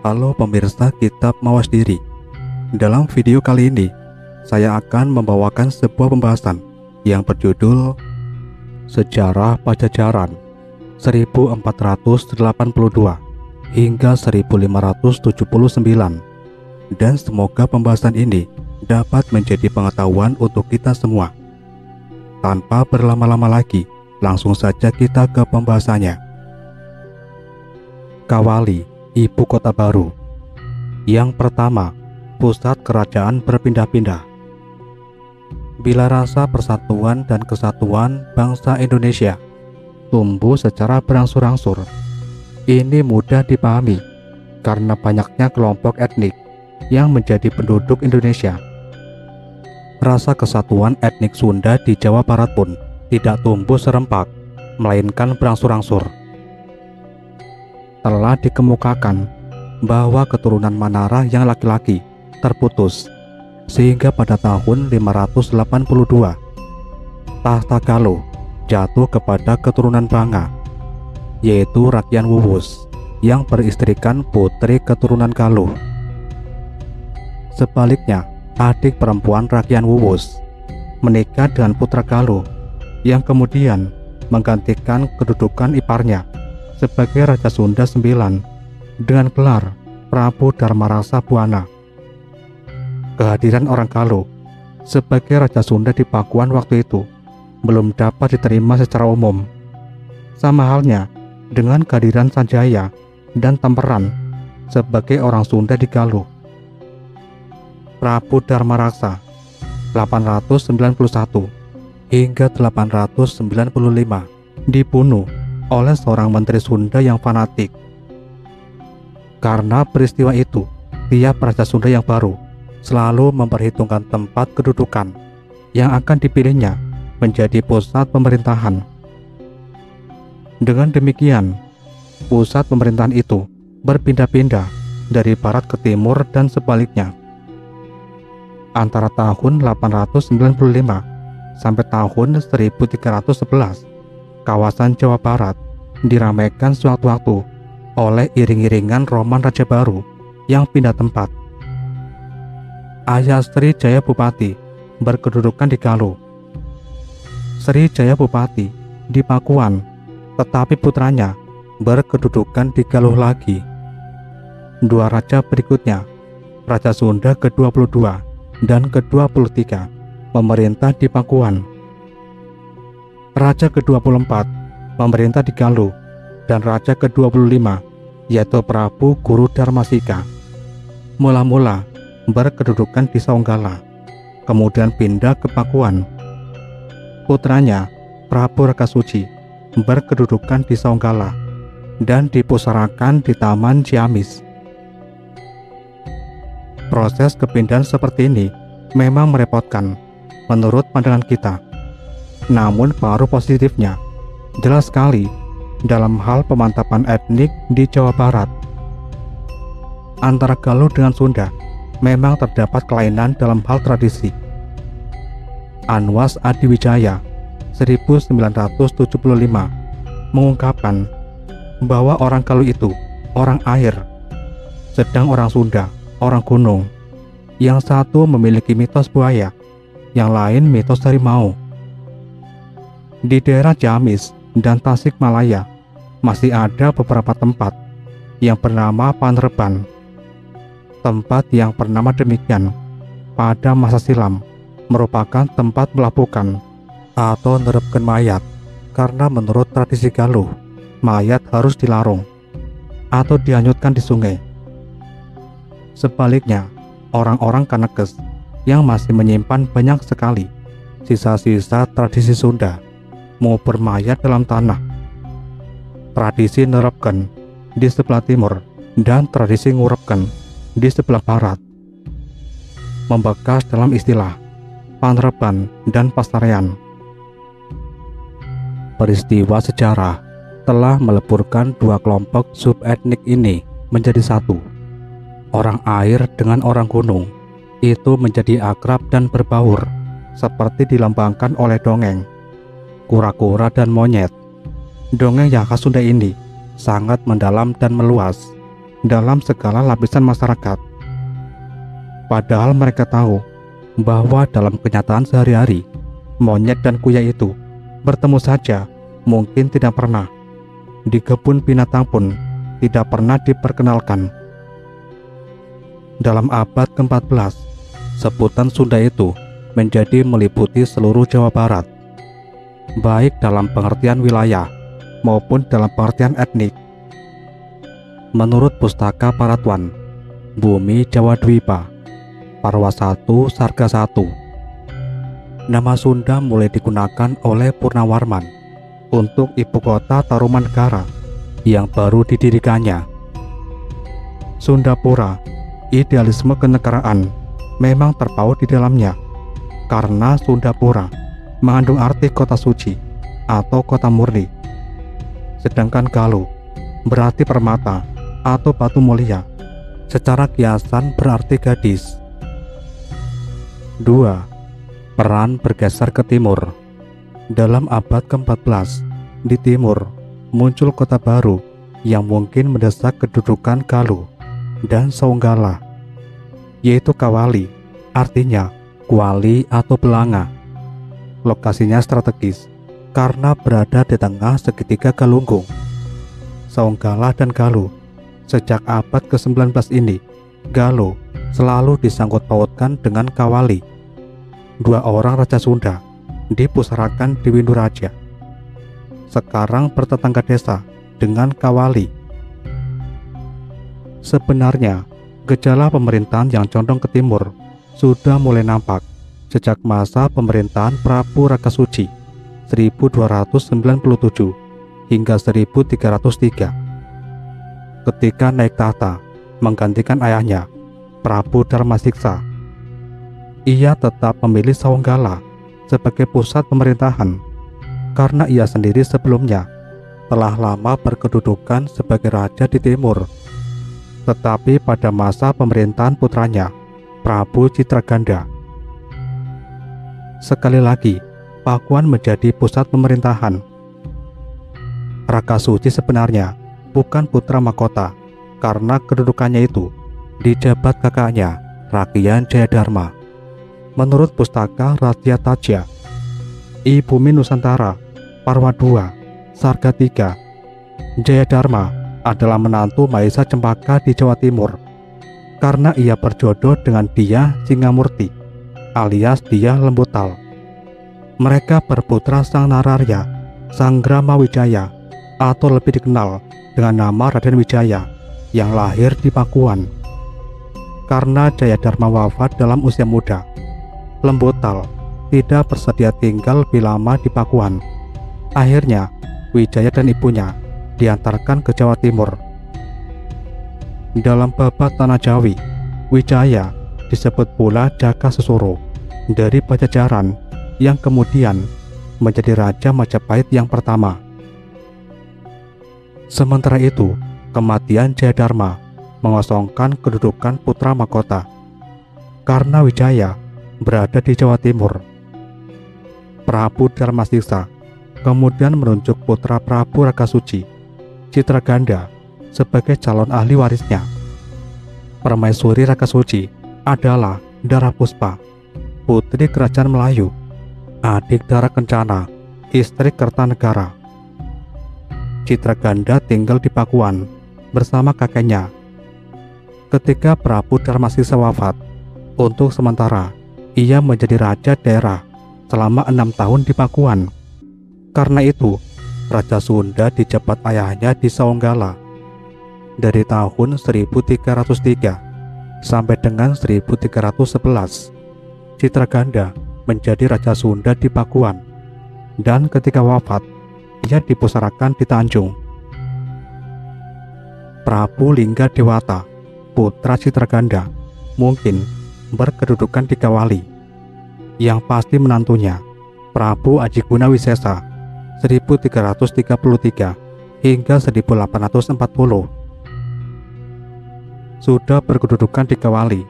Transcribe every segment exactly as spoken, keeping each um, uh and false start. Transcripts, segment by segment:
Halo pemirsa Kitab Mawas Diri. Dalam video kali ini saya akan membawakan sebuah pembahasan yang berjudul Sejarah Pajajaran seribu empat ratus delapan puluh dua hingga seribu lima ratus tujuh puluh sembilan, dan semoga pembahasan ini dapat menjadi pengetahuan untuk kita semua. Tanpa berlama-lama lagi, langsung saja kita ke pembahasannya. Kawali, ibu kota baru. Yang pertama, pusat kerajaan berpindah-pindah. Bila rasa persatuan dan kesatuan bangsa Indonesia tumbuh secara berangsur-angsur, ini mudah dipahami karena banyaknya kelompok etnik yang menjadi penduduk Indonesia. Rasa kesatuan etnik Sunda di Jawa Barat pun tidak tumbuh serempak, melainkan berangsur-angsur. Telah dikemukakan bahwa keturunan Manara yang laki-laki terputus, sehingga pada tahun lima ratus delapan puluh dua tahta Galuh jatuh kepada keturunan Banga, yaitu Rakyan Wubus yang beristrikan putri keturunan Galuh. Sebaliknya, adik perempuan Rakyan Wubus menikah dengan putra Galuh yang kemudian menggantikan kedudukan iparnya sebagai Raja Sunda sembilan dengan gelar Prabu Dharma Raksa Buana. Kehadiran orang Galuh sebagai Raja Sunda di Pakuan waktu itu belum dapat diterima secara umum. Sama halnya dengan kehadiran Sanjaya dan Temperan sebagai orang Sunda di Galuh. Prabu Dharma Raksa delapan ratus sembilan puluh satu hingga delapan ratus sembilan puluh lima dibunuh oleh seorang menteri Sunda yang fanatik. Karena peristiwa itu, tiap raja Sunda yang baru selalu memperhitungkan tempat kedudukan yang akan dipilihnya menjadi pusat pemerintahan. Dengan demikian, pusat pemerintahan itu berpindah-pindah dari barat ke timur dan sebaliknya. Antara tahun delapan ratus sembilan puluh lima sampai tahun seribu tiga ratus sebelas, kawasan Jawa Barat diramaikan sewaktu-waktu oleh iring-iringan roman raja baru yang pindah tempat. Ayah Sri Jayapupati berkedudukan di Galuh, Sri Jayapupati di Pakuan, tetapi putranya berkedudukan di Galuh lagi. Dua raja berikutnya, Raja Sunda ke dua puluh dua dan ke dua puluh tiga, memerintah di Pakuan. Raja ke dua puluh empat memerintah di Galuh, dan Raja ke dua puluh lima yaitu Prabu Guru Dharma Sika mula-mula berkedudukan di Saunggala, kemudian pindah ke Pakuan. Putranya Prabu Raka Suci berkedudukan di Saunggala dan dipusarakan di Taman Ciamis. Proses kepindahan seperti ini memang merepotkan menurut pandangan kita. Namun pengaruh positifnya jelas sekali dalam hal pemantapan etnik di Jawa Barat. Antara Galuh dengan Sunda memang terdapat kelainan dalam hal tradisi. Anwas Adiwijaya seribu sembilan ratus tujuh puluh lima mengungkapkan bahwa orang Galuh itu orang air, sedang orang Sunda orang gunung. Yang satu memiliki mitos buaya, yang lain mitos harimau. Di daerah Ciamis dan Tasikmalaya masih ada beberapa tempat yang bernama Panreban. Tempat yang bernama demikian pada masa silam merupakan tempat melabuhkan atau nerebkan mayat, karena menurut tradisi Galuh mayat harus dilarung atau dihanyutkan di sungai. Sebaliknya, orang-orang Kanekes yang masih menyimpan banyak sekali sisa-sisa tradisi Sunda mau bermayat dalam tanah. Tradisi nerepken di sebelah timur dan tradisi ngurepken di sebelah barat membekas dalam istilah Panreban dan Pasarean. Peristiwa sejarah telah meleburkan dua kelompok subetnik ini menjadi satu. Orang air dengan orang gunung itu menjadi akrab dan berbaur seperti dilambangkan oleh dongeng kura-kura dan monyet. Dongeng yang khas Sunda ini sangat mendalam dan meluas, dalam segala lapisan masyarakat. Padahal mereka tahu bahwa dalam kenyataan sehari-hari, monyet dan kuya itu bertemu saja mungkin tidak pernah. Di kebun binatang pun tidak pernah diperkenalkan. Dalam abad keempat belas, sebutan Sunda itu menjadi meliputi seluruh Jawa Barat, baik dalam pengertian wilayah maupun dalam pengertian etnik. Menurut Pustaka Paratuan, Bumi Jawa Dwipa, Parwa satu, Sarga satu. Nama Sunda mulai digunakan oleh Purnawarman untuk ibu kota Tarumanegara yang baru didirikannya. Sundapura, idealisme kenegaraan memang terpaut di dalamnya, karena Sundapura mengandung arti kota suci atau kota murni. Sedangkan Galuh berarti permata atau batu mulia, secara kiasan berarti gadis. dua. Peran bergeser ke timur. Dalam abad keempat belas, di timur muncul kota baru yang mungkin mendesak kedudukan Galuh dan Saunggala, yaitu Kawali, artinya Kuali atau Belanga. Lokasinya strategis karena berada di tengah segitiga galunggung. Saunggala dan Galuh. Sejak abad ke sembilan belas ini, Galuh selalu disangkut-pautkan dengan Kawali. Dua orang Raja Sunda dipusarakan di Winduraja. Sekarang bertetangga desa dengan Kawali. Sebenarnya, gejala pemerintahan yang condong ke timur sudah mulai nampak sejak masa pemerintahan Prabu Raka Suci seribu dua ratus sembilan puluh tujuh hingga seribu tiga ratus tiga. Ketika naik tahta menggantikan ayahnya, Prabu Dharma Sika, ia tetap memilih Saunggala sebagai pusat pemerintahan karena ia sendiri sebelumnya telah lama berkedudukan sebagai raja di timur. Tetapi pada masa pemerintahan putranya, Prabu Citraganda, sekali lagi Pakuan menjadi pusat pemerintahan. Raka Suci sebenarnya bukan putra mahkota karena kedudukannya itu dijabat kakaknya, Rakyan Jayadharma. Menurut Pustaka Ratia Taja, Ibumi Nusantara, Parwa dua, Sarga tiga, Jayadharma adalah menantu Mahesa Cempaka di Jawa Timur karena ia berjodoh dengan Diah Singamurti alias Diah Lembutal. Mereka berputra Sang Nararya, Sang Grama Wijaya atau lebih dikenal dengan nama Raden Wijaya yang lahir di Pakuan. Karena Jayadharma wafat dalam usia muda, Lembutal tidak bersedia tinggal lebih lama di Pakuan. Akhirnya, Wijaya dan ibunya diantarkan ke Jawa Timur. Dalam babat tanah Jawi, Wijaya disebut pula Jaka Susuro dari Pajajaran yang kemudian menjadi Raja Majapahit yang pertama. Sementara itu, kematian Jayadharma mengosongkan kedudukan putra mahkota karena Wijaya berada di Jawa Timur. Prabu Dharma Sika kemudian menunjuk putra Prabu Raka Suci, Citraganda, sebagai calon ahli warisnya. Permaisuri Raka Suci adalah Dara Puspa, putri kerajaan Melayu, adik Dara Kencana, istri Kertanegara. Citraganda tinggal di Pakuan bersama kakeknya. Ketika Prabu Dharma Sika wafat, untuk sementara ia menjadi raja daerah selama enam tahun di Pakuan. Karena itu, Raja Sunda dijabat ayahnya di Saunggala dari tahun seribu tiga ratus tiga sampai dengan seribu tiga ratus sebelas. Citraganda menjadi Raja Sunda di Pakuan, dan ketika wafat, ia dipusarakan di Tanjung. Prabu Lingga Dewata, putra Citraganda, mungkin berkedudukan di Kawali. Yang pasti menantunya, Prabu Ajiguna Wisesa seribu tiga ratus tiga puluh tiga hingga seribu delapan ratus empat puluh, sudah berkedudukan di Kawali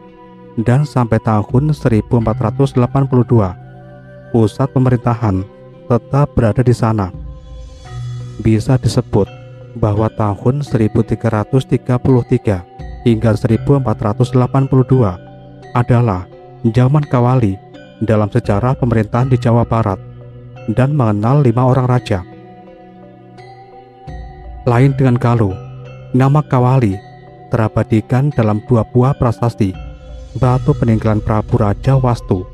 dan sampai tahun seribu empat ratus delapan puluh dua pusat pemerintahan tetap berada di sana. Bisa disebut bahwa tahun seribu tiga ratus tiga puluh tiga hingga seribu empat ratus delapan puluh dua adalah zaman Kawali dalam sejarah pemerintahan di Jawa Barat dan mengenal lima orang raja. Lain dengan Galuh, nama Kawali terabadikan dalam dua buah prasasti batu peninggalan Prabu Raja Wastu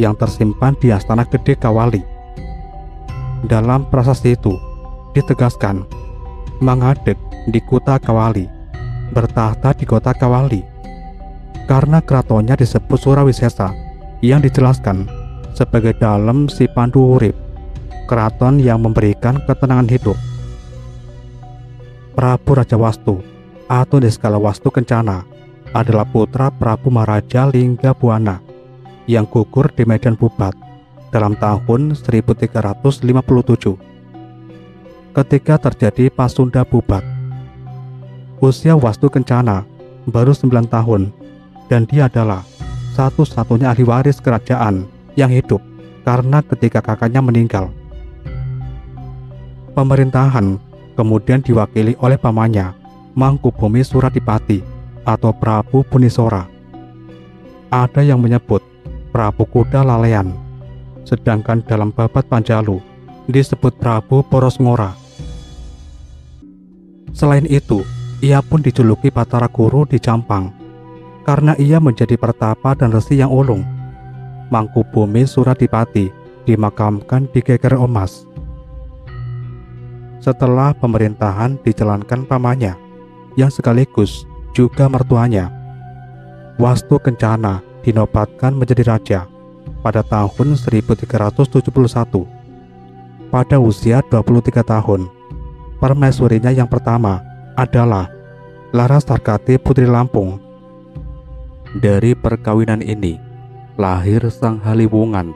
yang tersimpan di Astana Gede Kawali. Dalam prasasti itu ditegaskan, Mangadeg di kota Kawali, bertahta di kota Kawali, karena keratonnya disebut Surawisesa yang dijelaskan sebagai dalem si Pandu Urip, keraton yang memberikan ketenangan hidup. Prabu Raja Wastu atau Niskala Wastu Kencana adalah putra Prabu Maharaja Lingga Buana yang gugur di Medan Pubat dalam tahun seribu tiga ratus lima puluh tujuh. Ketika terjadi Pasunda Pubat, usia Wastu Kencana baru sembilan tahun dan dia adalah satu-satunya ahli waris kerajaan yang hidup karena ketika kakaknya meninggal. Pemerintahan kemudian diwakili oleh pamannya, Mangkubumi Suratipati atau Prabu Punisora. Ada yang menyebut Prabu Kuda Lalean, sedangkan dalam babat Panjalu disebut Prabu Porosngora. Selain itu, ia pun dijuluki Batara Guru di Jampang karena ia menjadi pertapa dan resi yang ulung. Mangkubumi Suratipati dimakamkan di Geger Omas. Setelah pemerintahan dijalankan pamannya yang sekaligus juga mertuanya, Wastu Kencana dinobatkan menjadi raja pada tahun seribu tiga ratus tujuh puluh satu pada usia dua puluh tiga tahun. Permaisurinya yang pertama adalah Laras Tarkati Putri Lampung. Dari perkawinan ini lahir Sang Haliwungan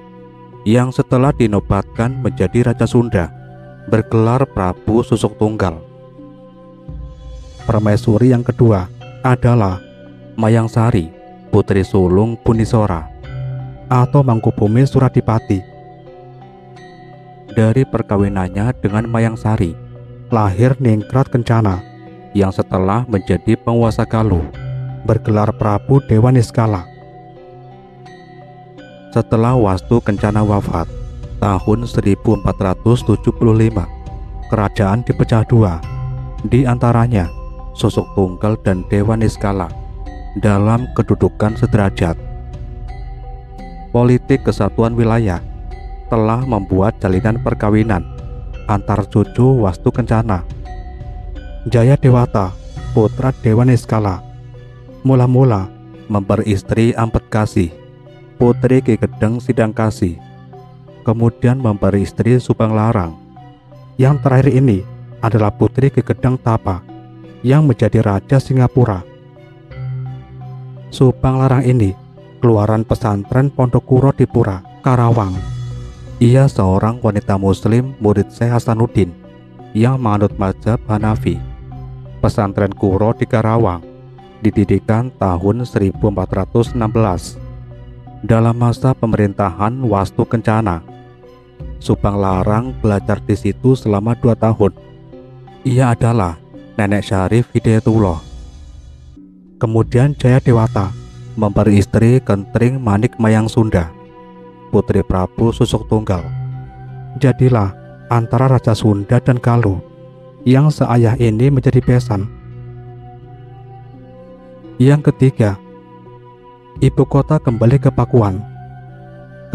yang setelah dinobatkan menjadi Raja Sunda bergelar Prabu Susuk Tunggal. Permaisuri yang kedua adalah Mayang Sari putri sulung Punisora atau Mangkubumi Suratipati. Dari perkawinannya dengan Mayang Sari lahir Ningkrat Kencana yang setelah menjadi penguasa Galuh bergelar Prabu Dewa Niskala. Setelah Wastu Kencana wafat tahun seribu empat ratus tujuh puluh lima, kerajaan dipecah dua, di antaranya Susuk Tunggal dan Dewa Niskala dalam kedudukan sederajat. Politik kesatuan wilayah telah membuat jalinan perkawinan antar cucu Wastu Kencana. Jaya Dewata, putra Dewa Niskala, mula-mula memperistri Ampet Kasih, putri Ki Gedeng Sidang Kasih, kemudian memperistri Subang Larang. Yang terakhir ini adalah putri Ki Gedeng Tapa yang menjadi Raja Singapura. Subang Larang ini keluaran pesantren Pondok Kuro di Pura, Karawang. Ia seorang wanita muslim murid Syekh Hasanuddin yang menganut mazhab Hanafi. Pesantren Kuro di Karawang didirikan tahun seribu empat ratus enam belas dalam masa pemerintahan Wastu Kencana. Subang Larang belajar di situ selama dua tahun. Ia adalah nenek Syarif Hidayatullah. Kemudian Jaya Dewata memperistri Kentring Manik Mayang Sunda, putri Prabu Susuk Tunggal. Jadilah antara Raja Sunda dan Galuh yang seayah ini menjadi besan. Yang ketiga, ibu kota kembali ke Pakuan.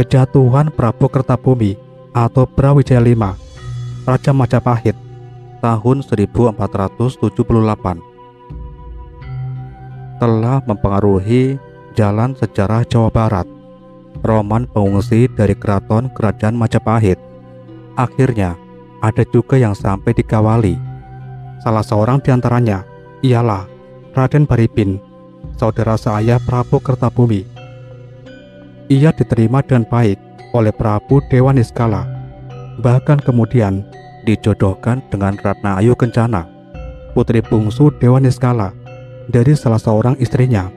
Kejatuhan Prabu Kertabumi atau Brawijaya lima, Raja Majapahit tahun seribu empat ratus tujuh puluh delapan telah mempengaruhi jalan sejarah Jawa Barat. Roman pengungsi dari keraton kerajaan Majapahit. Akhirnya ada juga yang sampai di Kawali. Salah seorang diantaranya ialah Raden Baripin, saudara seayah Prabu Kertabumi. Ia diterima dengan baik oleh Prabu Dewa Niskala, bahkan kemudian dijodohkan dengan Ratna Ayu Kencana, putri bungsu Dewa Niskala dari salah seorang istrinya,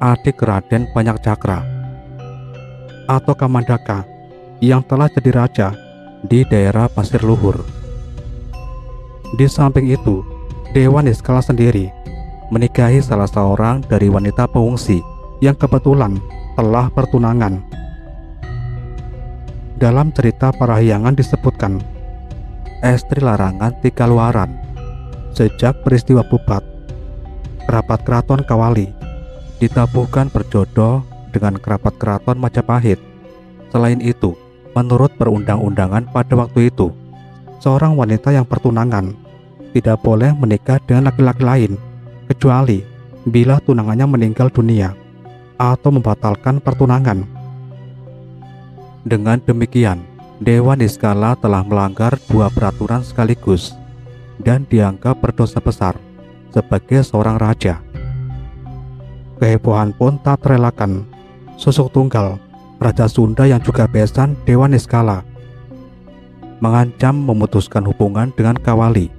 adik Raden Banyak Cakra atau Kamandaka yang telah jadi raja di daerah Pasir Luhur. Di samping itu, Dewa Niskala sendiri menikahi salah seorang dari wanita pengungsi yang kebetulan telah bertunangan. Dalam cerita Parahyangan disebutkan, estri larangan tiga luaran. Sejak peristiwa Pupat, kerabat keraton Kawali ditabuhkan berjodoh dengan kerabat keraton Majapahit. Selain itu, menurut perundang-undangan pada waktu itu, seorang wanita yang bertunangan tidak boleh menikah dengan laki-laki lain kecuali bila tunangannya meninggal dunia atau membatalkan pertunangan. Dengan demikian, Dewa Niskala telah melanggar dua peraturan sekaligus dan dianggap berdosa besar sebagai seorang raja. Kehebohan pun tak terelakkan. Susuk Tunggal, Raja Sunda yang juga besan Dewa Niskala, mengancam memutuskan hubungan dengan Kawali.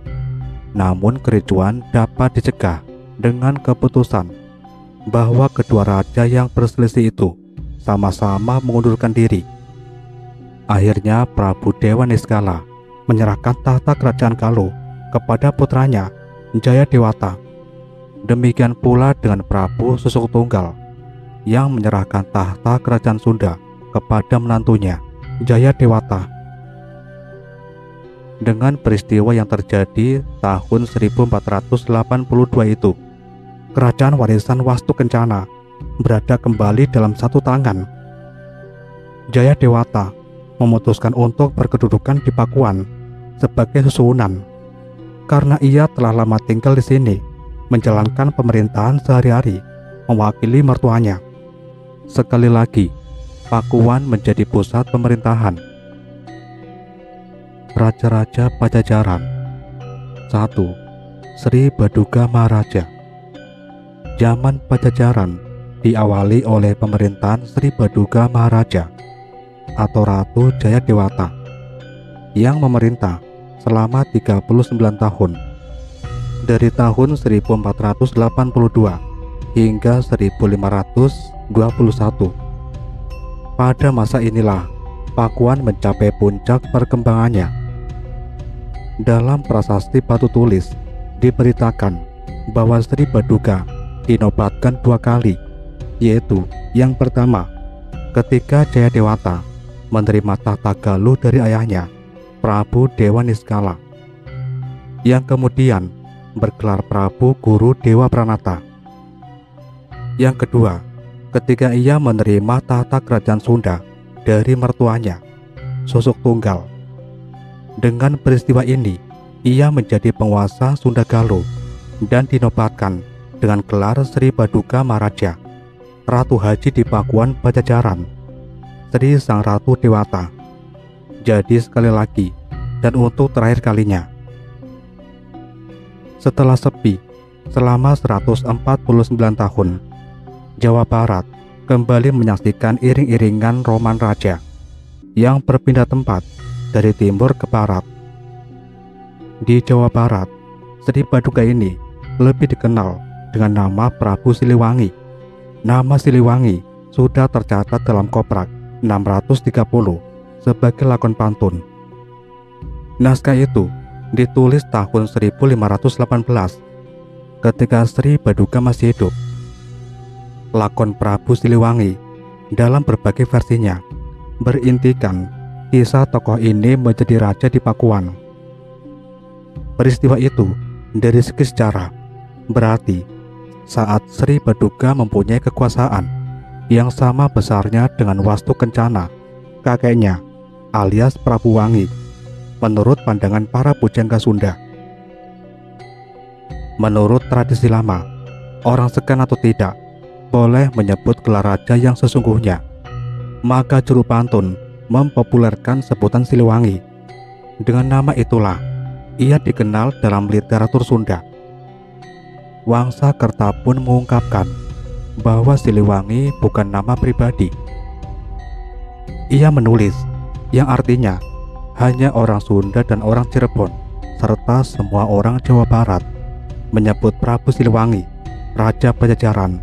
Namun kericuan dapat dicegah dengan keputusan bahwa kedua raja yang berselisih itu sama-sama mengundurkan diri. Akhirnya Prabu Dewa Niskala menyerahkan tahta kerajaan Galuh kepada putranya Jaya Dewata. Demikian pula dengan Prabu Susuk Tunggal yang menyerahkan tahta kerajaan Sunda kepada menantunya Jaya Dewata. Dengan peristiwa yang terjadi tahun seribu empat ratus delapan puluh dua itu, kerajaan warisan Wastu Kencana berada kembali dalam satu tangan. Jaya Dewata memutuskan untuk berkedudukan di Pakuan sebagai susunan karena ia telah lama tinggal di sini, menjalankan pemerintahan sehari-hari mewakili mertuanya. Sekali lagi, Pakuan menjadi pusat pemerintahan. Raja-raja Pajajaran. Satu. Sri Baduga Maharaja. Zaman Pajajaran diawali oleh pemerintahan Sri Baduga Maharaja atau Ratu Jaya Dewata yang memerintah selama tiga puluh sembilan tahun, dari tahun seribu empat ratus delapan puluh dua hingga seribu lima ratus dua puluh satu. Pada masa inilah Pakuan mencapai puncak perkembangannya. Dalam prasasti batu tulis diberitakan bahwa Sri Baduga dinobatkan dua kali, yaitu yang pertama ketika Jaya Dewata menerima tahta Galuh dari ayahnya Prabu Dewa Niskala, yang kemudian bergelar Prabu Guru Dewa Pranata. Yang kedua ketika ia menerima tahta kerajaan Sunda dari mertuanya Susuk Tunggal. Dengan peristiwa ini, ia menjadi penguasa Sunda Galuh dan dinobatkan dengan gelar Sri Baduga Maharaja, Ratu Haji di Pakuan Pajajaran, Sri Sang Ratu Dewata. Jadi sekali lagi, dan untuk terakhir kalinya, setelah sepi selama seratus empat puluh sembilan tahun, Jawa Barat kembali menyaksikan iring-iringan roman raja yang berpindah tempat dari timur ke barat. Di Jawa Barat, Sri Baduga ini lebih dikenal dengan nama Prabu Siliwangi. Nama Siliwangi sudah tercatat dalam Koprak enam ratus tiga puluh sebagai lakon pantun. Naskah itu ditulis tahun seribu lima ratus delapan belas ketika Sri Baduga masih hidup. Lakon Prabu Siliwangi dalam berbagai versinya berintikan kisah tokoh ini menjadi raja di Pakuan. Peristiwa itu dari segi sejarah berarti saat Sri Baduga mempunyai kekuasaan yang sama besarnya dengan Wastu Kencana, kakeknya alias Prabu Wangi, menurut pandangan para pujangga Sunda. Menurut tradisi lama, orang segan atau tidak boleh menyebut gelar raja yang sesungguhnya. Maka juru pantun mempopulerkan sebutan Siliwangi. Dengan nama itulah ia dikenal dalam literatur Sunda. Wangsa Kerta pun mengungkapkan bahwa Siliwangi bukan nama pribadi. Ia menulis yang artinya hanya orang Sunda dan orang Cirebon serta semua orang Jawa Barat menyebut Prabu Siliwangi Raja Pajajaran.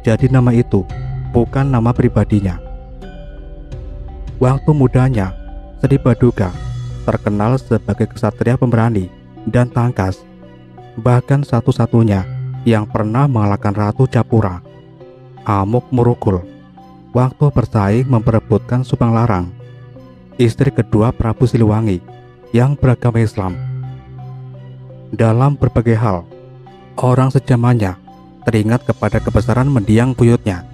Jadi nama itu bukan nama pribadinya. Waktu mudanya, Sri Baduga terkenal sebagai kesatria pemberani dan tangkas, bahkan satu-satunya yang pernah mengalahkan Ratu Japura, amuk merugul waktu bersaing memperebutkan Subang Larang, istri kedua Prabu Siliwangi yang beragama Islam. Dalam berbagai hal, orang sejamannya teringat kepada kebesaran mendiang buyutnya,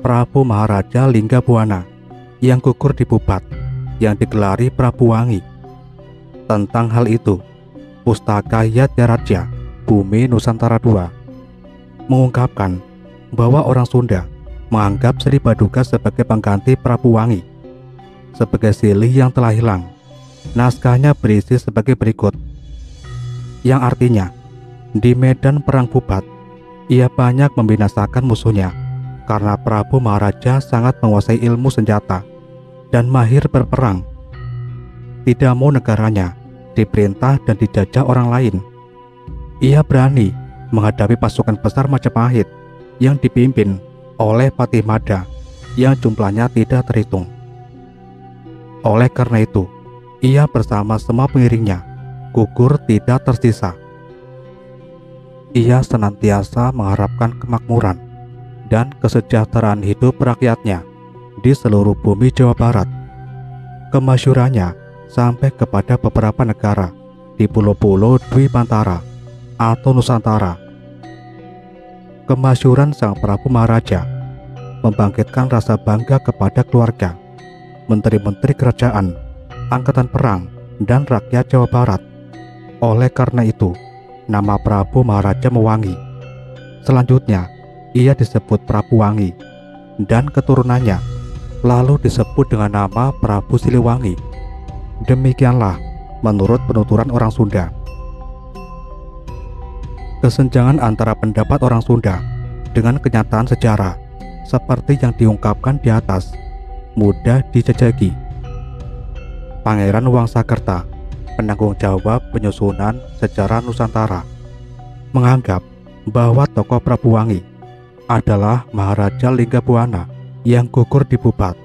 Prabu Maharaja Lingga Buana, yang gugur di Pubat, yang digelari Prabu Wangi. Tentang hal itu, Pustaka Yadyaradja Bumi Nusantara dua mengungkapkan bahwa orang Sunda menganggap Sri Baduga sebagai pengganti Prabu Wangi. Sebagai silih yang telah hilang, naskahnya berisi sebagai berikut, yang artinya, di medan perang Pubat, ia banyak membinasakan musuhnya karena Prabu Maharaja sangat menguasai ilmu senjata dan mahir berperang. Tidak mau negaranya diperintah dan dijajah orang lain, ia berani menghadapi pasukan besar Majapahit yang dipimpin oleh Patimada yang jumlahnya tidak terhitung. Oleh karena itu, ia bersama semua pengiringnya gugur tidak tersisa. Ia senantiasa mengharapkan kemakmuran dan kesejahteraan hidup rakyatnya di seluruh bumi Jawa Barat. Kemasyhurannya sampai kepada beberapa negara di pulau-pulau Dwipantara atau Nusantara. Kemasyhuran sang Prabu Maharaja membangkitkan rasa bangga kepada keluarga, menteri-menteri kerajaan, angkatan perang, dan rakyat Jawa Barat. Oleh karena itu, nama Prabu Maharaja mewangi. Selanjutnya, ia disebut Prabu Wangi, dan keturunannya lalu disebut dengan nama Prabu Siliwangi. Demikianlah menurut penuturan orang Sunda. Kesenjangan antara pendapat orang Sunda dengan kenyataan sejarah seperti yang diungkapkan di atas mudah dijajaki. Pangeran Wangsakerta, penanggung jawab penyusunan sejarah Nusantara, menganggap bahwa tokoh Prabu Wangi adalah Maharaja Lingga Buana yang gugur di Pubat,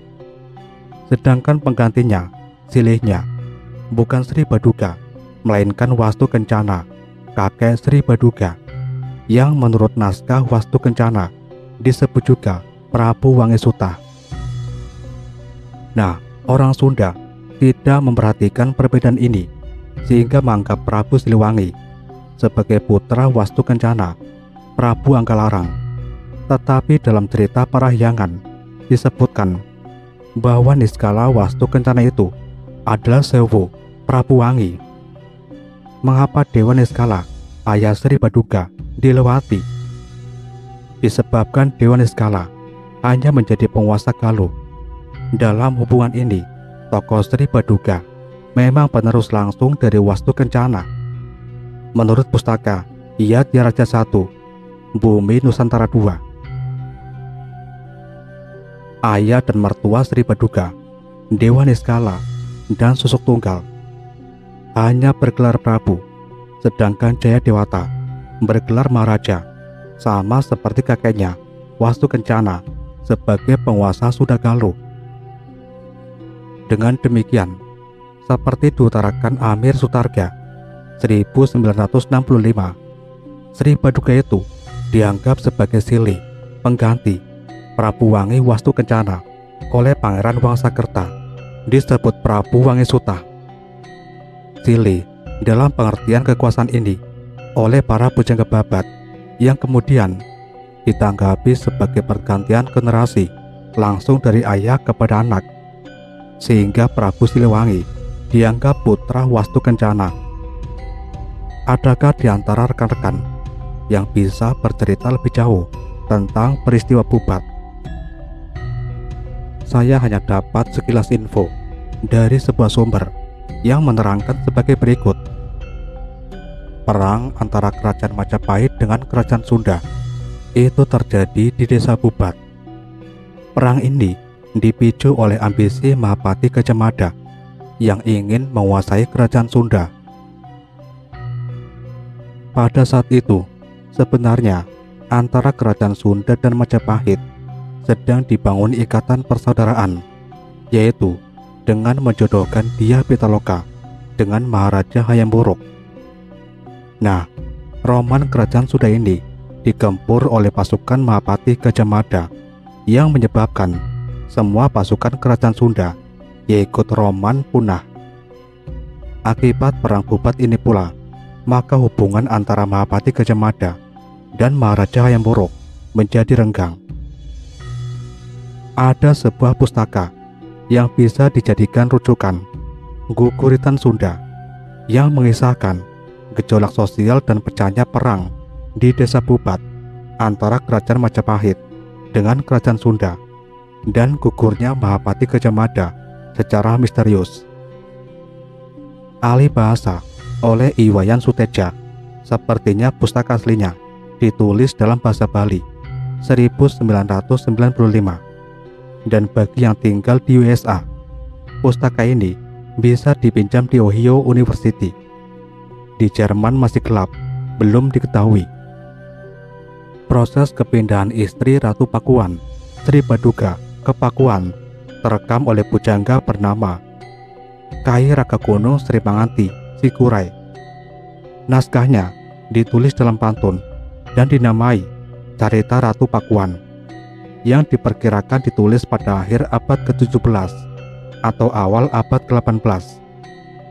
sedangkan penggantinya, silihnya, bukan Sri Baduga melainkan Wastu Kencana, kakek Sri Baduga, yang menurut naskah Wastu Kencana disebut juga Prabu Wangi Suta. Nah, orang Sunda tidak memperhatikan perbedaan ini, sehingga menganggap Prabu Siliwangi sebagai putra Wastu Kencana, Prabu Angkalarang. Tetapi dalam cerita Parahyangan disebutkan bahwa Niskala Wastu Kencana itu adalah sewu Prabu Wangi. Mengapa Dewa Niskala, ayah Sri Baduga, dilewati? Disebabkan Dewa Niskala hanya menjadi penguasa Galuh. Dalam hubungan ini, tokoh Sri Baduga memang penerus langsung dari Wastu Kencana. Menurut Pustaka Yadyaradja satu Bumi Nusantara dua, ayah dan mertua Sri Baduga, Dewa Niskala dan Susuk Tunggal, hanya bergelar Prabu, sedangkan Jaya Dewata bergelar Maharaja, sama seperti kakeknya Wastu Kencana sebagai penguasa Sunda Galuh. Dengan demikian, seperti diutarakan Amir Sutarga, seribu sembilan ratus enam puluh lima, Sri Baduga itu dianggap sebagai silih pengganti Prabu Wangi Wastu Kencana oleh Pangeran Wangsakerta, disebut Prabu Wangi Suta. Silih dalam pengertian kekuasaan ini oleh para bujang kebabat yang kemudian ditanggapi sebagai pergantian generasi langsung dari ayah kepada anak, sehingga Prabu Siliwangi dianggap putra Wastu Kencana. Adakah di antara rekan-rekan yang bisa bercerita lebih jauh tentang peristiwa Pubat? Saya hanya dapat sekilas info dari sebuah sumber yang menerangkan sebagai berikut. Perang antara kerajaan Majapahit dengan kerajaan Sunda itu terjadi di desa Pubat. Perang ini dipicu oleh ambisi Mahapati Gajah Mada yang ingin menguasai kerajaan Sunda. Pada saat itu, sebenarnya antara kerajaan Sunda dan Majapahit sedang dibangun ikatan persaudaraan, yaitu dengan menjodohkan Dyah Pitaloka dengan Maharaja Hayam Wuruk. Nah, roman kerajaan Sunda ini digempur oleh pasukan Mahapati Gajah Mada yang menyebabkan semua pasukan kerajaan Sunda yaitu Roman punah. Akibat perang bubat ini pula, maka hubungan antara Mahapati Gajah Mada dan Maharaja Hayamuruk menjadi renggang. Ada sebuah pustaka yang bisa dijadikan rujukan Guguritan Sunda yang mengisahkan gejolak sosial dan pecahnya perang di desa Bubat antara kerajaan Majapahit dengan kerajaan Sunda dan gugurnya Mahapati Gajah Mada secara misterius. Alih bahasa oleh I Wayan Suteja, sepertinya pustaka aslinya ditulis dalam bahasa Bali seribu sembilan ratus sembilan puluh lima, dan bagi yang tinggal di U S A, pustaka ini bisa dipinjam di Ohio University. Di Jerman masih gelap, belum diketahui. Proses kepindahan istri Ratu Pakuan, Sri Baduga, ke Pakuan terekam oleh bujangga bernama Kai Ragagono Sri Panganti Sikurai. Naskahnya ditulis dalam pantun dan dinamai Carita Ratu Pakuan, yang diperkirakan ditulis pada akhir abad ke tujuh belas atau awal abad ke delapan belas.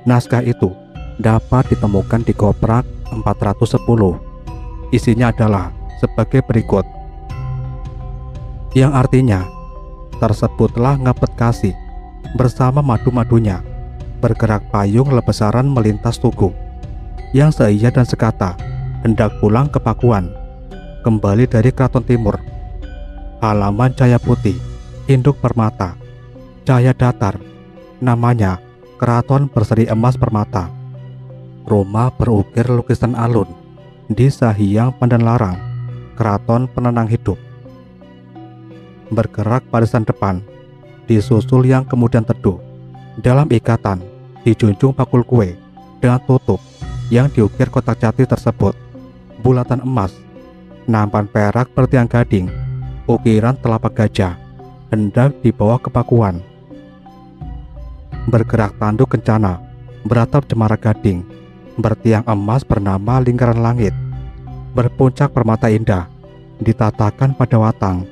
Naskah itu dapat ditemukan di Goprak empat ratus sepuluh. Isinya adalah sebagai berikut, yang artinya, tersebutlah Ngepet Kasih bersama madu-madunya bergerak payung lebesaran melintas tugu, yang seia dan sekata hendak pulang ke Pakuan kembali dari Keraton Timur. Halaman Cahaya Putih, Induk Permata, Cahaya Datar, namanya Keraton Berseri Emas Permata. Rumah berukir lukisan alun di Sahyang Pandan Larang, Keraton Penenang Hidup. Bergerak barisan depan, disusul yang kemudian teduh dalam ikatan, dijunjung pakul kue dengan tutup yang diukir kotak jati tersebut, bulatan emas, nampan perak bertiang gading, ukiran telapak gajah, hendak dibawa ke Pakuan. Bergerak tanduk kencana, beratap cemara gading, bertiang emas bernama lingkaran langit, berpuncak permata indah, ditatakan pada watang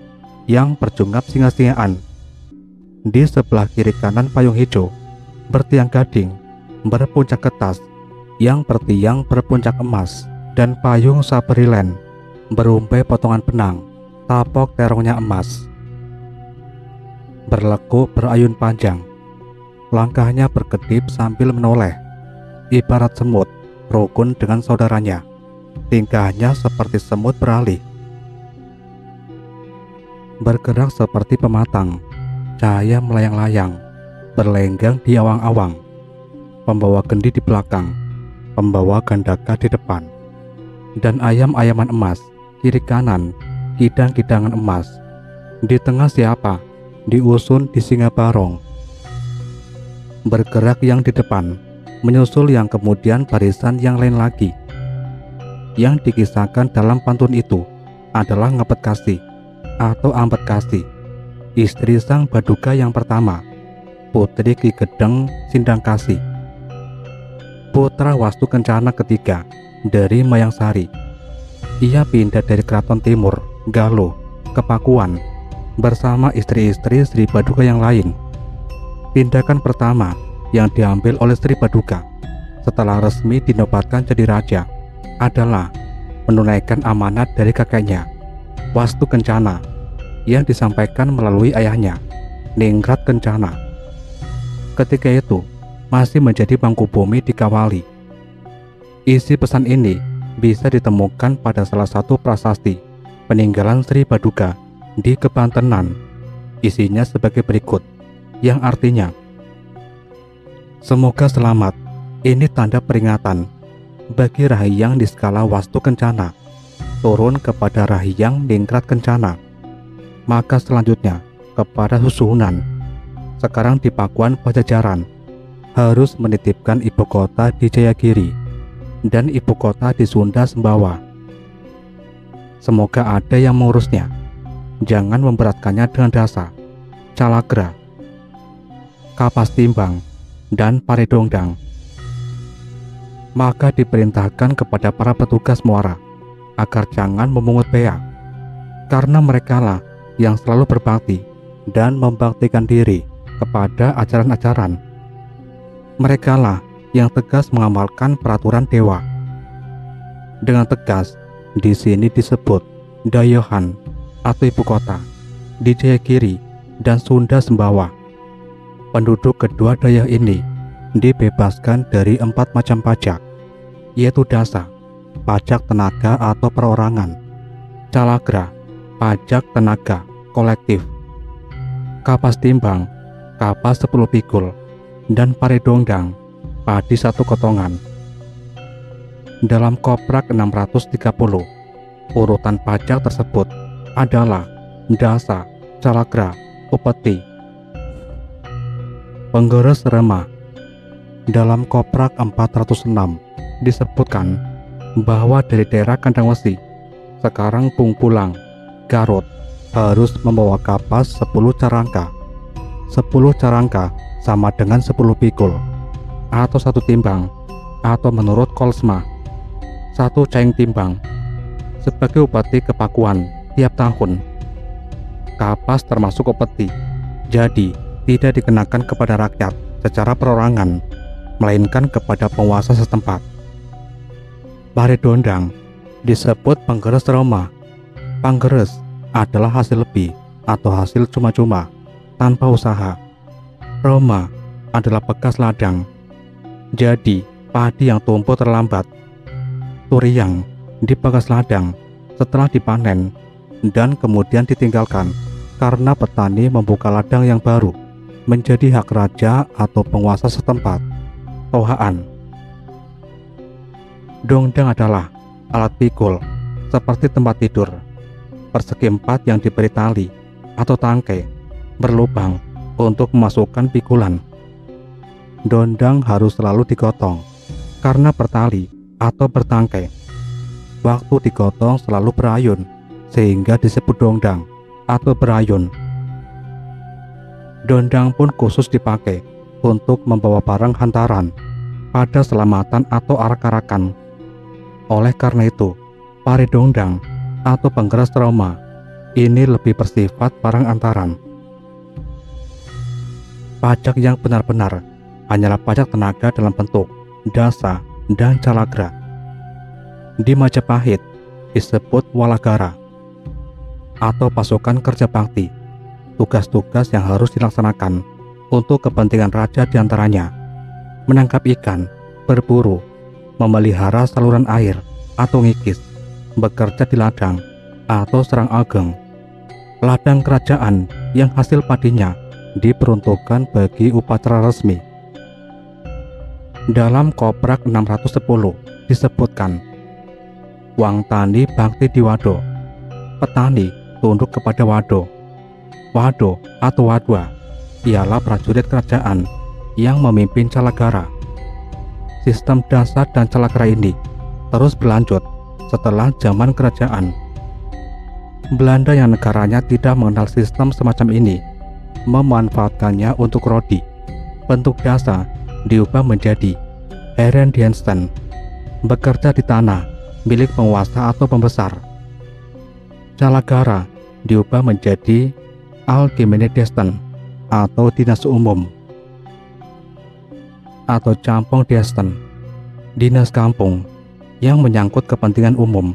yang berjungkap singa-singaan. Di sebelah kiri kanan payung hijau, bertiang gading, berpuncak kertas, yang bertiang berpuncak emas, dan payung saberilen, berumpai potongan benang, tapok terongnya emas. Berlekuk berayun panjang, langkahnya berkedip sambil menoleh, ibarat semut rukun dengan saudaranya, tingkahnya seperti semut beralih. Bergerak seperti pematang, cahaya melayang-layang, berlenggang di awang-awang, pembawa gendi di belakang, pembawa gandaka di depan, dan ayam-ayaman emas, kiri kanan, kidang-kidangan emas. Di tengah siapa? Diusun di singa barong. Bergerak yang di depan, menyusul yang kemudian barisan yang lain lagi. Yang dikisahkan dalam pantun itu adalah Ngepet Kasih atau Ampet Kasih, istri sang Baduga yang pertama, putri Ki Gedeng Sindang Kasih, putra Wastu Kencana ketiga dari Mayang Sari. Ia pindah dari Keraton Timur Galuh ke Pakuan bersama istri-istri Sri Baduga yang lain. Tindakan pertama yang diambil oleh Sri Baduga setelah resmi dinobatkan jadi raja adalah menunaikan amanat dari kakeknya, Wastu Kencana, yang disampaikan melalui ayahnya, Ningkrat Kencana. Ketika itu masih menjadi Mangkubumi di Kawali. Isi pesan ini bisa ditemukan pada salah satu prasasti peninggalan Sri Baduga di Kebantenan. Isinya sebagai berikut, yang artinya, semoga selamat. Ini tanda peringatan bagi Rahiyang Niskala Wastu Kencana turun kepada Rahiyang Ningkrat Kencana, maka selanjutnya kepada Susuhunan, sekarang di Pakuan Pajajaran, harus menitipkan ibu kota di Jayagiri dan ibu kota di Sunda Sembawa. Semoga ada yang mengurusnya, jangan memberatkannya dengan dasa, calagra, kapas timbang, dan paredongdang. Maka diperintahkan kepada para petugas muara agar jangan memungut bea, karena merekalah yang selalu berbakti dan membaktikan diri kepada ajaran-ajaran. Merekalah yang tegas mengamalkan peraturan dewa. Dengan tegas di sini disebut Dayohan atau ibu kota di Jayagiri dan Sunda Sembawa. Penduduk kedua dayah ini dibebaskan dari empat macam pajak, yaitu dasa, pajak tenaga atau perorangan, calagra, pajak tenaga kolektif, kapas timbang, kapas sepuluh pikul, dan pare dongdang, padi satu kotongan. Dalam Koprak enam ratus tiga puluh, urutan pajak tersebut adalah dasa, calagra, upeti. Penggeres remah. Dalam Koprak empat ratus enam disebutkan bahwa dari daerah Kandang Wesi, sekarang Pungpulang, Garut, harus membawa kapas sepuluh carangka. sepuluh carangka sama dengan sepuluh pikul atau satu timbang, atau menurut Kolsma satu caing timbang, sebagai upeti kepakuan tiap tahun. Kapas termasuk upeti, jadi tidak dikenakan kepada rakyat secara perorangan, melainkan kepada penguasa setempat. Pare dondang disebut penggeres Roma. Penggeres adalah hasil lebih atau hasil cuma-cuma tanpa usaha. Roma adalah bekas ladang, jadi padi yang tumbuh terlambat. Turiang di bekas ladang setelah dipanen dan kemudian ditinggalkan karena petani membuka ladang yang baru menjadi hak raja atau penguasa setempat. Tohaan. Dongdang adalah alat pikul seperti tempat tidur persegi empat yang diberi tali atau tangkai berlubang untuk memasukkan pikulan. Dondang harus selalu digotong karena bertali atau bertangkai. Waktu digotong selalu berayun sehingga disebut dongdang atau berayun. Dondang pun khusus dipakai untuk membawa barang hantaran pada selamatan atau arak-arakan. Oleh karena itu, pare dongdang atau penggeras trauma ini lebih bersifat barang antaran. Pajak yang benar-benar hanyalah pajak tenaga dalam bentuk dasa dan calagra. Di Majapahit disebut walagara atau pasukan kerja bakti, tugas-tugas yang harus dilaksanakan untuk kepentingan raja diantaranya menangkap ikan, berburu, memelihara saluran air atau ngikis, bekerja di ladang atau serang ageng. Ladang kerajaan yang hasil padinya diperuntukkan bagi upacara resmi. Dalam Koprak enam ratus sepuluh disebutkan Wang Tani Bakti Diwado. Petani tunduk kepada Wado. Wado atau Wadwa ialah prajurit kerajaan yang memimpin calagara. Sistem dasar dan calagara ini terus berlanjut setelah zaman kerajaan. Belanda yang negaranya tidak mengenal sistem semacam ini memanfaatkannya untuk rodi. Bentuk dasa diubah menjadi herendiensten, bekerja di tanah milik penguasa atau pembesar. Calagara diubah menjadi algemenedesten atau dinas umum atau campong desten, dinas kampung yang menyangkut kepentingan umum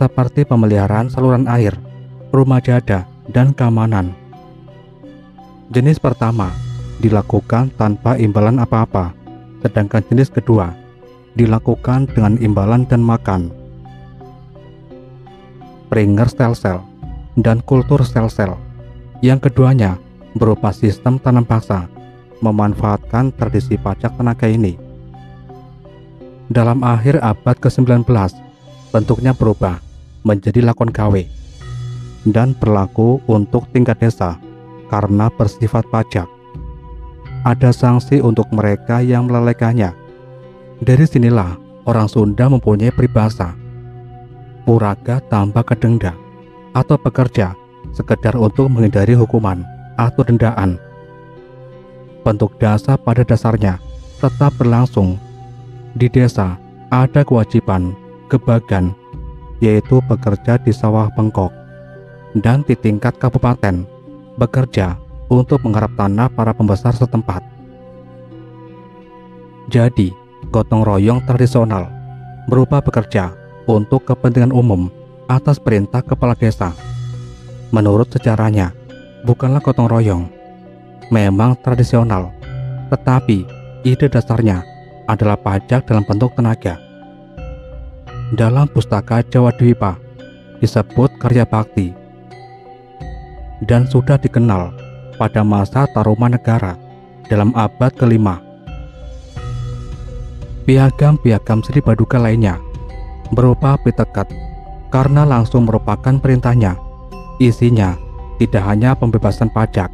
seperti pemeliharaan saluran air, rumah jadah, dan keamanan. Jenis pertama dilakukan tanpa imbalan apa-apa, sedangkan jenis kedua dilakukan dengan imbalan dan makan. Pringer stelsel dan kultur stelsel yang keduanya berupa sistem tanam paksa memanfaatkan tradisi pajak tenaga ini. Dalam akhir abad ke sembilan belas bentuknya berubah menjadi lakon gawe dan berlaku untuk tingkat desa karena bersifat pajak. Ada sanksi untuk mereka yang melalaikannya. Dari sinilah orang Sunda mempunyai peribahasa puraga tanpa kedengda atau pekerja sekedar untuk menghindari hukuman atau dendaan. Bentuk dasa pada dasarnya tetap berlangsung. Di desa ada kewajiban, gebagan, yaitu bekerja di sawah bengkok, dan di tingkat kabupaten bekerja untuk menggarap tanah para pembesar setempat. Jadi, gotong royong tradisional berupa bekerja untuk kepentingan umum atas perintah kepala desa. Menurut sejarahnya, bukanlah gotong royong, memang tradisional, tetapi ide dasarnya adalah pajak dalam bentuk tenaga. Dalam pustaka Jawa Dwipa disebut karya bakti, dan sudah dikenal pada masa Tarumanegara dalam abad kelima. Piagam-piagam Sri Baduka lainnya berupa pitekat, karena langsung merupakan perintahnya. Isinya tidak hanya pembebasan pajak,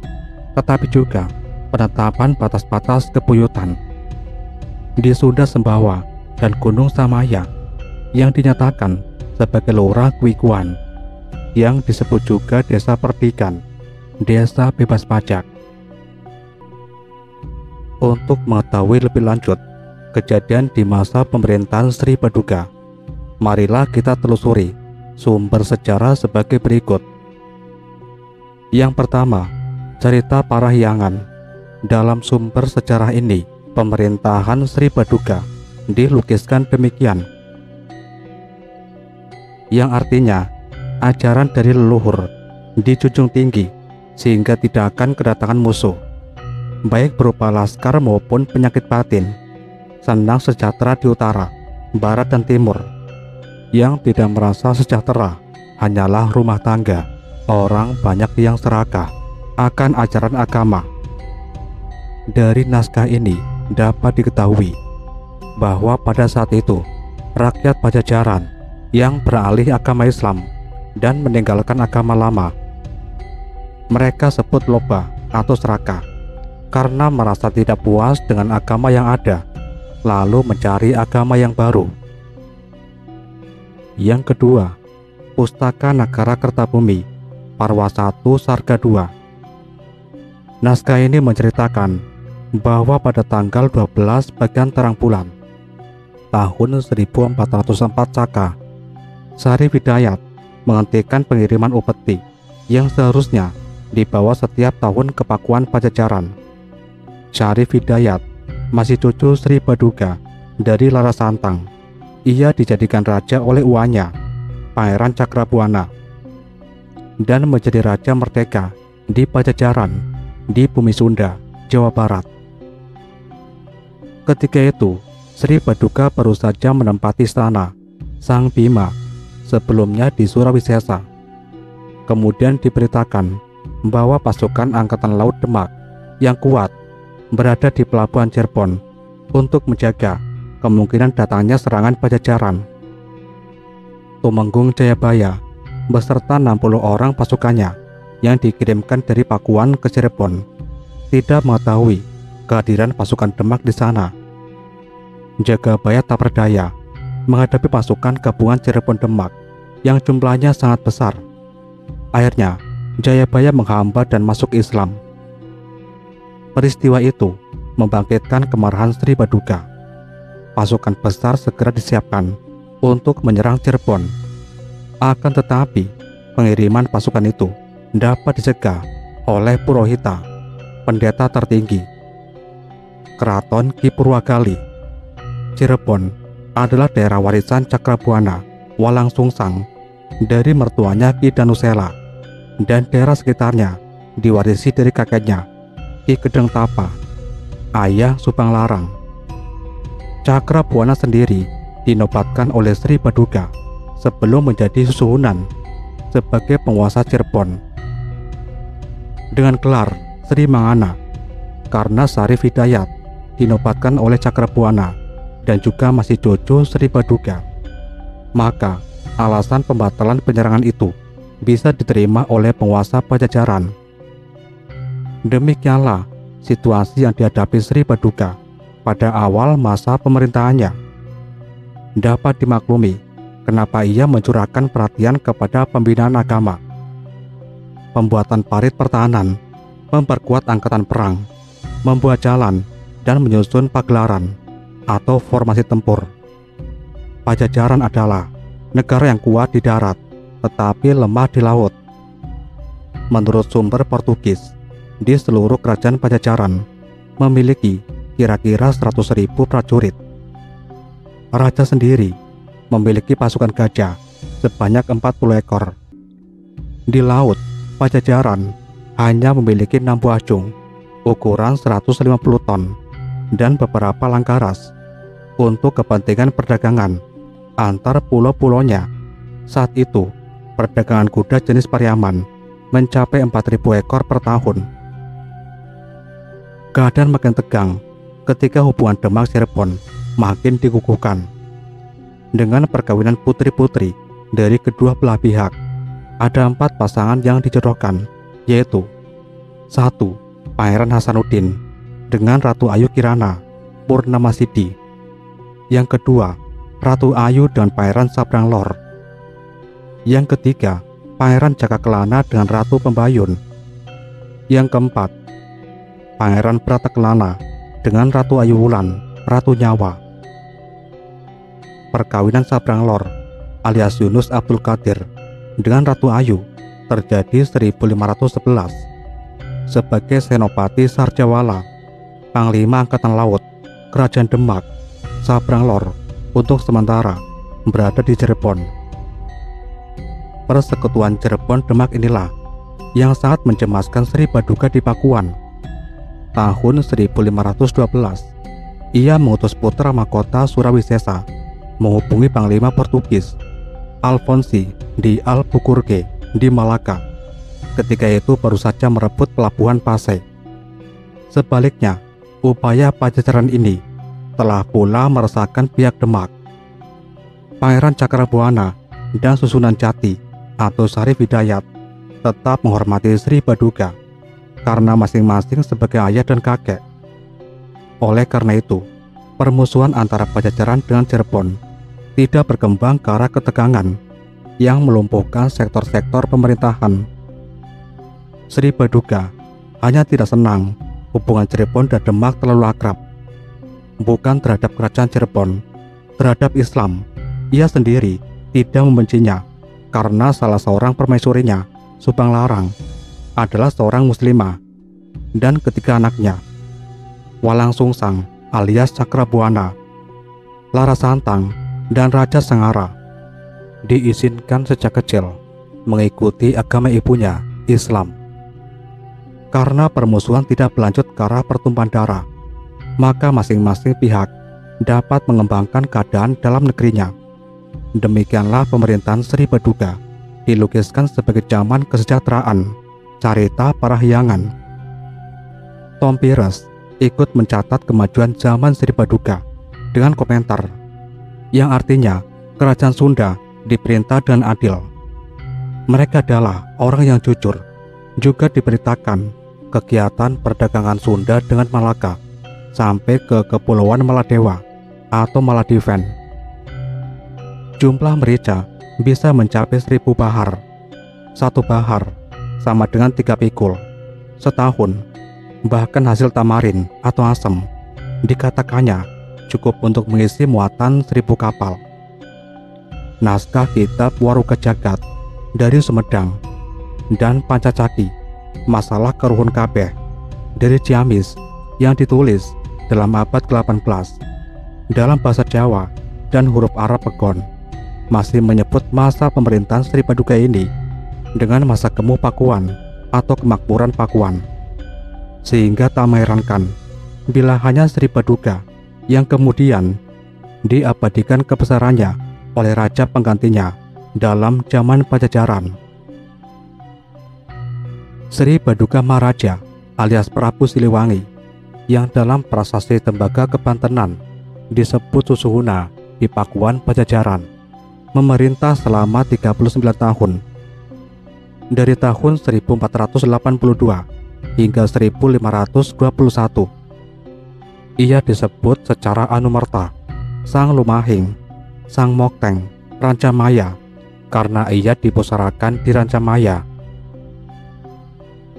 tetapi juga penetapan batas-batas kebuyutan di Sunda Sembawa dan Gunung Samaya yang dinyatakan sebagai lurah Kuikuan, yang disebut juga desa perdikan, desa bebas pajak. Untuk mengetahui lebih lanjut kejadian di masa pemerintahan Sri Baduka, marilah kita telusuri sumber sejarah sebagai berikut. Yang pertama, cerita Parahyangan. Dalam sumber sejarah ini, pemerintahan Sri Baduka dilukiskan demikian, yang artinya ajaran dari leluhur dijunjung tinggi sehingga tidak akan kedatangan musuh, baik berupa laskar maupun penyakit batin. Senang sejahtera di utara, barat, dan timur. Yang tidak merasa sejahtera hanyalah rumah tangga. Orang banyak yang serakah akan ajaran agama. Dari naskah ini dapat diketahui bahwa pada saat itu rakyat Pajajaran yang beralih agama Islam dan meninggalkan agama lama, mereka sebut loba atau serakah, karena merasa tidak puas dengan agama yang ada, lalu mencari agama yang baru. Yang kedua, Pustaka Nagara Kertabumi Parwa satu Sarga dua. Naskah ini menceritakan bahwa pada tanggal dua belas bagian terang bulan tahun seribu empat ratus empat Saka, Sari Bidayat menghentikan pengiriman upeti yang seharusnya dibawa setiap tahun ke Pakuan Pajajaran. Sari Bidayat, masih cucu Sri Baduka dari Larasantang, ia dijadikan raja oleh uanya, Pangeran Cakrabuana, dan menjadi raja merdeka di Pajajaran di bumi Sunda, Jawa Barat. Ketika itu Sri Baduka baru saja menempati istana Sang Bima, sebelumnya di Surawisesa. Kemudian diberitakan bahwa pasukan Angkatan Laut Demak yang kuat berada di pelabuhan Cirebon untuk menjaga kemungkinan datangnya serangan Pajajaran. Tumenggung Jayabaya beserta enam puluh orang pasukannya yang dikirimkan dari Pakuan ke Cirebon tidak mengetahui kehadiran pasukan Demak di sana. Jagabaya tak berdaya menghadapi pasukan gabungan Cirebon Demak yang jumlahnya sangat besar. Akhirnya Jayabaya menghamba dan masuk Islam. Peristiwa itu membangkitkan kemarahan Sri Baduka. Pasukan besar segera disiapkan untuk menyerang Cirebon. Akan tetapi pengiriman pasukan itu dapat dicegah oleh Purohita, pendeta tertinggi Keraton Ki Purwagali. Cirebon adalah daerah warisan Cakrabuana Walang Sungsang dari mertuanya Ki Danusela, dan daerah sekitarnya diwarisi dari kakeknya Ki Gedeng Tapa, ayah Subang Larang. Cakrabuana sendiri dinobatkan oleh Sri Baduka sebelum menjadi susuhunan sebagai penguasa Cirebon dengan gelar Sri Mangana, karena Sari Hidayat dinobatkan oleh Cakrabuana dan juga masih cucu Sri Baduka. Maka alasan pembatalan penyerangan itu bisa diterima oleh penguasa Pajajaran. Demikianlah situasi yang dihadapi Sri Baduka pada awal masa pemerintahannya. Dapat dimaklumi kenapa ia mencurahkan perhatian kepada pembinaan agama, pembuatan parit pertahanan, memperkuat angkatan perang, membuat jalan, dan menyusun pagelaran atau formasi tempur. Pajajaran adalah negara yang kuat di darat tetapi lemah di laut. Menurut sumber Portugis, di seluruh kerajaan Pajajaran memiliki kira-kira seratus ribu prajurit. Raja sendiri memiliki pasukan gajah sebanyak empat puluh ekor. Di laut, Pajajaran hanya memiliki enam buah jung ukuran seratus lima puluh ton dan beberapa langkaras untuk kepentingan perdagangan antar pulau-pulaunya. Saat itu, perdagangan kuda jenis Pariaman mencapai empat ribu ekor per tahun. Keadaan makin tegang ketika hubungan Demak Cirebon makin dikukuhkan. Dengan perkawinan putri-putri dari kedua belah pihak, ada empat pasangan yang dijodohkan, yaitu satu Pangeran Hasanuddin dengan Ratu Ayu Kirana Purnamasidi. Yang kedua, Ratu Ayu dan Pangeran Sabrang Lor. Yang ketiga, Pangeran Jaka Kelana dengan Ratu Pembayun. Yang keempat, Pangeran Pratakelana dengan Ratu Ayu Wulan, Ratu Nyawa. Perkawinan Sabrang Lor alias Yunus Abdul Qadir dengan Ratu Ayu terjadi seribu lima ratus sebelas. Sebagai Senopati Sarjawala, Panglima Angkatan Laut Kerajaan Demak, Sabrang Lor untuk sementara berada di Cirebon. Persekutuan Cirebon Demak inilah yang sangat mencemaskan Sri Baduga di Pakuan. Tahun seribu lima ratus dua belas, ia mengutus putra mahkota Surawisesa menghubungi Panglima Portugis Alfonsi di Albuquerque di Malaka. Ketika itu baru saja merebut pelabuhan Pasai. Sebaliknya, upaya Pajajaran ini telah pula meresahkan pihak Demak. Pangeran Cakrabuana dan Susunan Jati atau Syarif Hidayat tetap menghormati Sri Baduga karena masing-masing sebagai ayah dan kakek. Oleh karena itu, permusuhan antara Pajajaran dengan Cirebon tidak berkembang ke arah ketegangan yang melumpuhkan sektor-sektor pemerintahan. Sri Baduga hanya tidak senang hubungan Cirebon dan Demak terlalu akrab. Bukan terhadap kerajaan Cirebon, terhadap Islam, ia sendiri tidak membencinya karena salah seorang permaisurinya, Subang Larang, adalah seorang muslimah dan ketiga anaknya, Walang Sungsang alias Cakrabuana, Lara Santang, dan Raja Sangara, diizinkan sejak kecil mengikuti agama ibunya, Islam. Karena permusuhan tidak berlanjut ke arah pertumpahan darah, maka masing-masing pihak dapat mengembangkan keadaan dalam negerinya. Demikianlah pemerintahan Sri Baduga dilukiskan sebagai zaman kesejahteraan, carita para hiangan. Tom Pires ikut mencatat kemajuan zaman Sri Baduga dengan komentar yang artinya kerajaan Sunda diperintah dengan adil. Mereka adalah orang yang jujur. Juga diberitakan kegiatan perdagangan Sunda dengan Malaka sampai ke Kepulauan Maladewa atau Maladiven. Jumlah merica bisa mencapai seribu bahar. Satu bahar sama dengan tiga pikul setahun. Bahkan hasil tamarin atau asam dikatakannya cukup untuk mengisi muatan seribu kapal. Naskah Kitab Waruga Jagat dari Sumedang dan Pancacaki Masalah Keruhun Kabeh dari Ciamis yang ditulis dalam abad ke-delapan belas dalam bahasa Jawa dan huruf Arab Pegon masih menyebut masa pemerintahan Sri Baduga ini dengan masa Kemuh Pakuan atau Kemakmuran Pakuan, sehingga tak mengherankan bila hanya Sri Baduga yang kemudian diabadikan kebesarannya oleh raja penggantinya dalam zaman Pajajaran. Sri Baduga Maharaja alias Prabu Siliwangi yang dalam prasasti Tembaga Kebantenan disebut Susuhuna di Pakuan Pajajaran memerintah selama tiga puluh sembilan tahun, dari tahun seribu empat ratus delapan puluh dua hingga seribu lima ratus dua puluh satu. Ia disebut secara Anumerta, Sang Lumahing, Sang Mokteng, Rancamaya, karena ia dipusarakan di Rancamaya.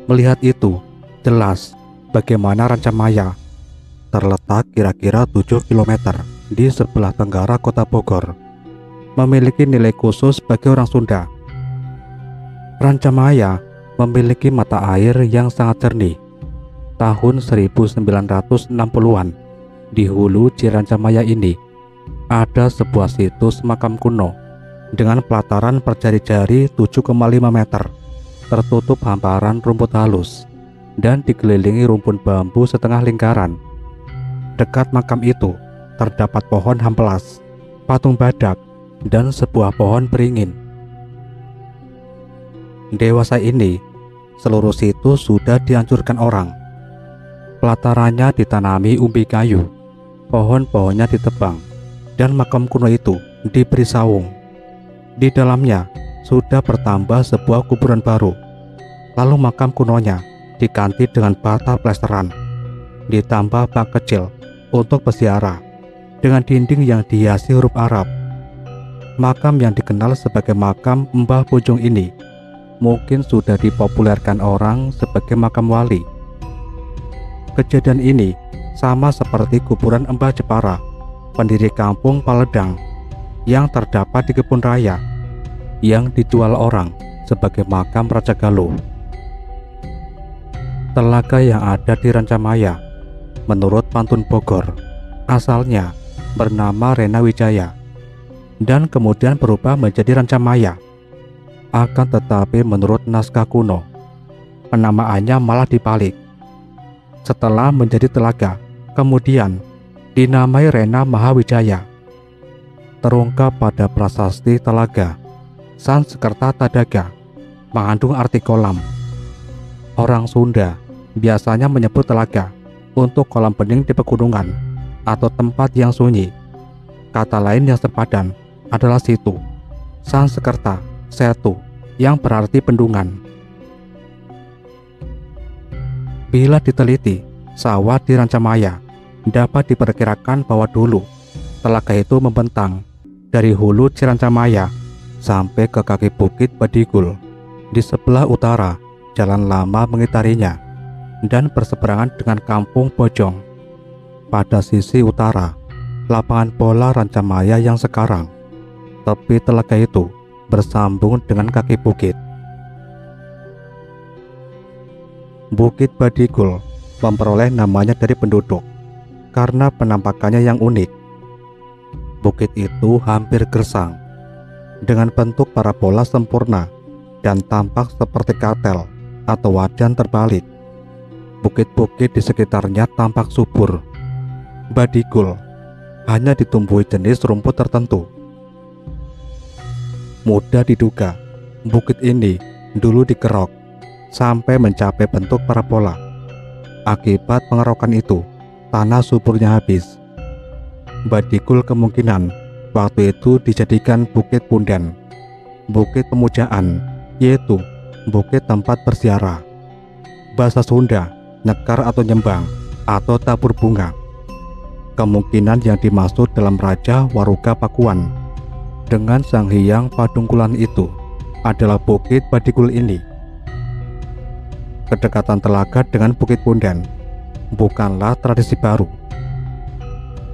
Melihat itu, jelas bagaimana Rancamaya terletak kira-kira tujuh kilometer di sebelah tenggara kota Bogor. memiliki nilai khusus bagi orang Sunda. Rancamaya memiliki mata air yang sangat jernih. Tahun seribu sembilan ratus enam puluhan, di hulu Cirancamaya ini ada sebuah situs makam kuno dengan pelataran berjari-jari tujuh koma lima meter, tertutup hamparan rumput halus dan dikelilingi rumpun bambu setengah lingkaran. Dekat makam itu terdapat pohon hampelas, patung badak, dan sebuah pohon beringin. Dewasa ini, seluruh situs sudah dihancurkan orang. Pelatarannya ditanami umbi kayu, pohon-pohonnya ditebang, dan makam kuno itu diberi saung. Di dalamnya sudah bertambah sebuah kuburan baru. Lalu makam kunonya diganti dengan bata plesteran, ditambah bak kecil untuk peziarah dengan dinding yang dihiasi huruf Arab. Makam yang dikenal sebagai makam Mbah Bojong ini mungkin sudah dipopulerkan orang sebagai makam wali. Kejadian ini sama seperti kuburan Mbah Jepara, pendiri kampung Paledang, yang terdapat di Kebun Raya, yang dijual orang sebagai makam Raja Galuh. Telaga yang ada di Rancamaya, menurut pantun Bogor, asalnya bernama Rena Wijaya dan kemudian berubah menjadi Rancamaya. Akan tetapi menurut naskah kuno, penamaannya malah dibalik. Setelah menjadi telaga, kemudian dinamai Rena Mahawijaya. Terungkap pada prasasti telaga Sansekerta Tadaga, mengandung arti kolam. Orang Sunda biasanya menyebut telaga untuk kolam bening di pegunungan atau tempat yang sunyi. Kata lain yang sepadan adalah situ, Sansekerta setu, yang berarti bendungan. Bila diteliti sawah di Rancamaya, dapat diperkirakan bahwa dulu telaga itu membentang dari hulu Cirancamaya sampai ke kaki bukit Badigul di sebelah utara. Jalan lama mengitarinya dan berseberangan dengan kampung Bojong. Pada sisi utara lapangan bola Rancamaya yang sekarang, tepi telaga itu bersambung dengan kaki bukit. Bukit Badigul memperoleh namanya dari penduduk karena penampakannya yang unik. Bukit itu hampir gersang, dengan bentuk parabola sempurna dan tampak seperti katel atau wajan terbalik. Bukit-bukit di sekitarnya tampak subur. Badigul hanya ditumbuhi jenis rumput tertentu. Mudah diduga, bukit ini dulu dikerok sampai mencapai bentuk parabola. Akibat pengerokan itu, tanah suburnya habis. Badigul kemungkinan waktu itu dijadikan bukit punden, bukit pemujaan, yaitu bukit tempat berziarah. Bahasa Sunda, nyekar atau nyembang, atau tabur bunga. Kemungkinan yang dimaksud dalam Raja Waruga Pakuan dengan Sang Hyang Padungkulan itu adalah bukit Badigul ini. Kedekatan telaga dengan bukit punden bukanlah tradisi baru.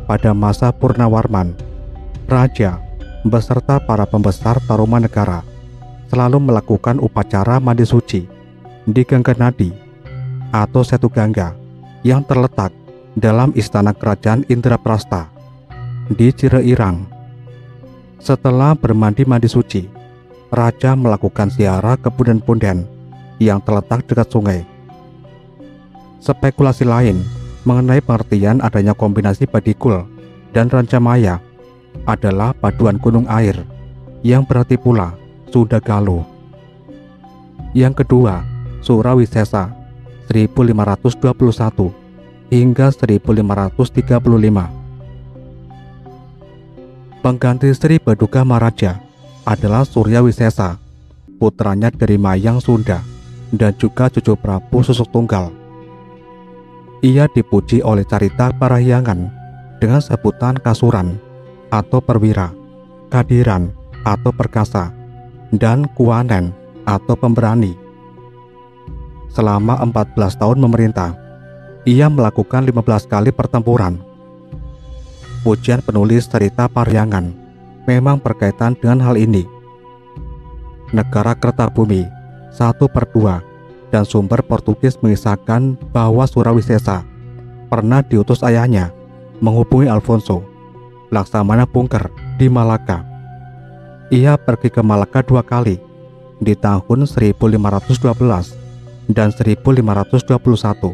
Pada masa Purnawarman, raja beserta para pembesar Tarumanegara selalu melakukan upacara mandi suci di Gangganadi atau Setu Gangga yang terletak dalam istana kerajaan Indraprasta di Cireirang. Setelah bermandi-mandi suci, raja melakukan ziarah ke punden-punden yang terletak dekat sungai. Spekulasi lain mengenai pengertian adanya kombinasi Badigul dan Rancamaya adalah paduan gunung air, yang berarti pula Sunda Galuh. Yang kedua, Surawisesa seribu lima ratus dua puluh satu hingga seribu lima ratus tiga puluh lima. Pengganti Sri Baduga Maharaja adalah Suryawisesa, putranya dari Mayang Sunda dan juga cucu Prabu Susuk Tunggal. Ia dipuji oleh carita Parahyangan dengan sebutan Kasuran atau Perwira, Kadiran atau Perkasa, dan Kuwanen atau Pemberani. Selama empat belas tahun memerintah, ia melakukan lima belas kali pertempuran. Pujian penulis cerita Parahyangan memang berkaitan dengan hal ini. Negara Kertabumi satu per dua dan sumber Portugis mengisahkan bahwa Surawisesa pernah diutus ayahnya menghubungi Alfonso, Laksamana Pungker di Malaka. Ia pergi ke Malaka dua kali di tahun seribu lima ratus dua belas dan seribu lima ratus dua puluh satu.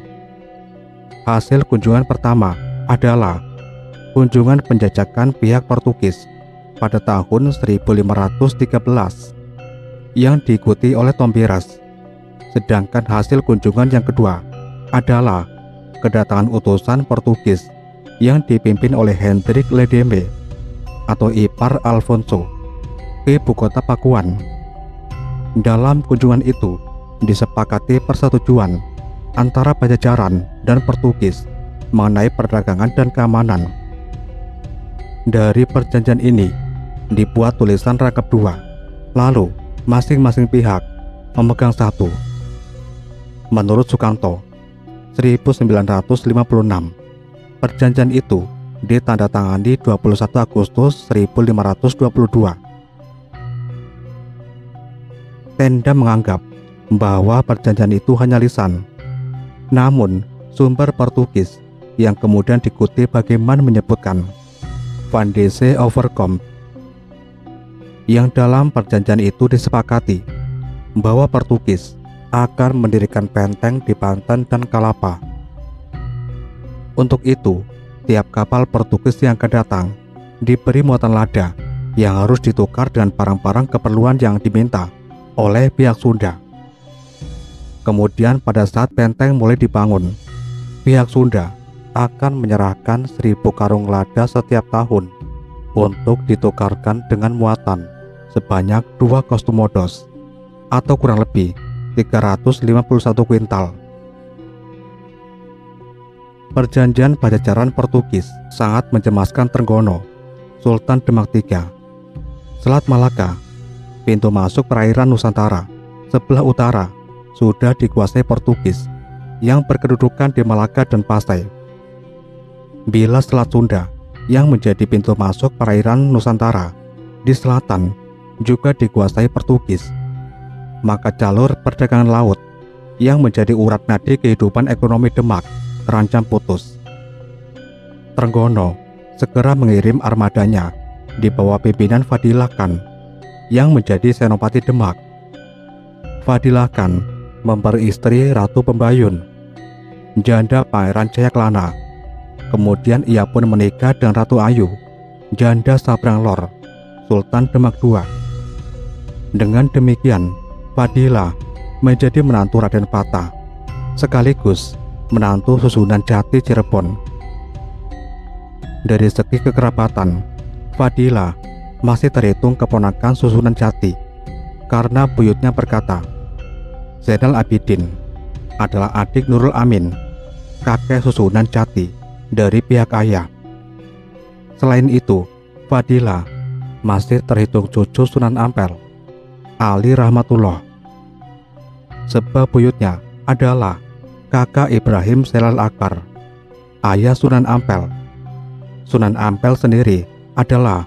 Hasil kunjungan pertama adalah kunjungan penjajakan pihak Portugis pada tahun seribu lima ratus tiga belas yang diikuti oleh Tombiras. Sedangkan hasil kunjungan yang kedua adalah kedatangan utusan Portugis yang dipimpin oleh Hendrik Ledeme atau Ipar Alfonso ke ibu kota Pakuan. Dalam kunjungan itu disepakati persetujuan antara Pajajaran dan Portugis mengenai perdagangan dan keamanan. Dari perjanjian ini dibuat tulisan rangkap dua, lalu masing-masing pihak memegang satu. Menurut Sukanto, seribu sembilan ratus lima puluh enam, perjanjian itu ditandatangani dua puluh satu Agustus seribu lima ratus dua puluh dua. Tenda menganggap bahwa perjanjian itu hanya lisan. Namun, sumber Portugis yang kemudian dikutip bagaimana menyebutkan Van Dese Overcom, yang dalam perjanjian itu disepakati bahwa Portugis akan mendirikan benteng di Banten dan Kalapa. Untuk itu, tiap kapal Portugis yang akan datang diberi muatan lada yang harus ditukar dengan barang-barang keperluan yang diminta oleh pihak Sunda. Kemudian pada saat benteng mulai dibangun, pihak Sunda akan menyerahkan seribu karung lada setiap tahun untuk ditukarkan dengan muatan sebanyak dua kostumodos atau kurang lebih tiga ratus lima puluh satu kuintal. Perjanjian Pajajaran Portugis sangat mencemaskan Trenggono, Sultan Demak tiga, Selat Malaka, pintu masuk perairan Nusantara sebelah utara sudah dikuasai Portugis yang berkedudukan di Malaka dan Pasai. Bila Selat Sunda yang menjadi pintu masuk perairan Nusantara di selatan juga dikuasai Portugis, maka jalur perdagangan laut yang menjadi urat nadi kehidupan ekonomi Demak terancam putus. Trenggono segera mengirim armadanya di bawah pimpinan Fadilah Khan yang menjadi senopati Demak. Fadilah Khan memperistri Ratu Pembayun, janda Pangeran Jayaklana. Kemudian ia pun menikah dengan Ratu Ayu, janda Sabrang Lor, Sultan Demak kedua. Dengan demikian, Fadilah menjadi menantu Raden Patah, sekaligus menantu Susunan Jati Cirebon. Dari segi kekerabatan, Fadilah masih terhitung keponakan Susunan Jati, karena buyutnya berkata, Zainal Abidin adalah adik Nurul Amin, kakek Susunan Jati dari pihak ayah. Selain itu, Fadilah masih terhitung cucu Sunan Ampel, Ali Rahmatullah, sebab buyutnya adalah kakak Ibrahim Selal Akbar, ayah Sunan Ampel. Sunan Ampel sendiri adalah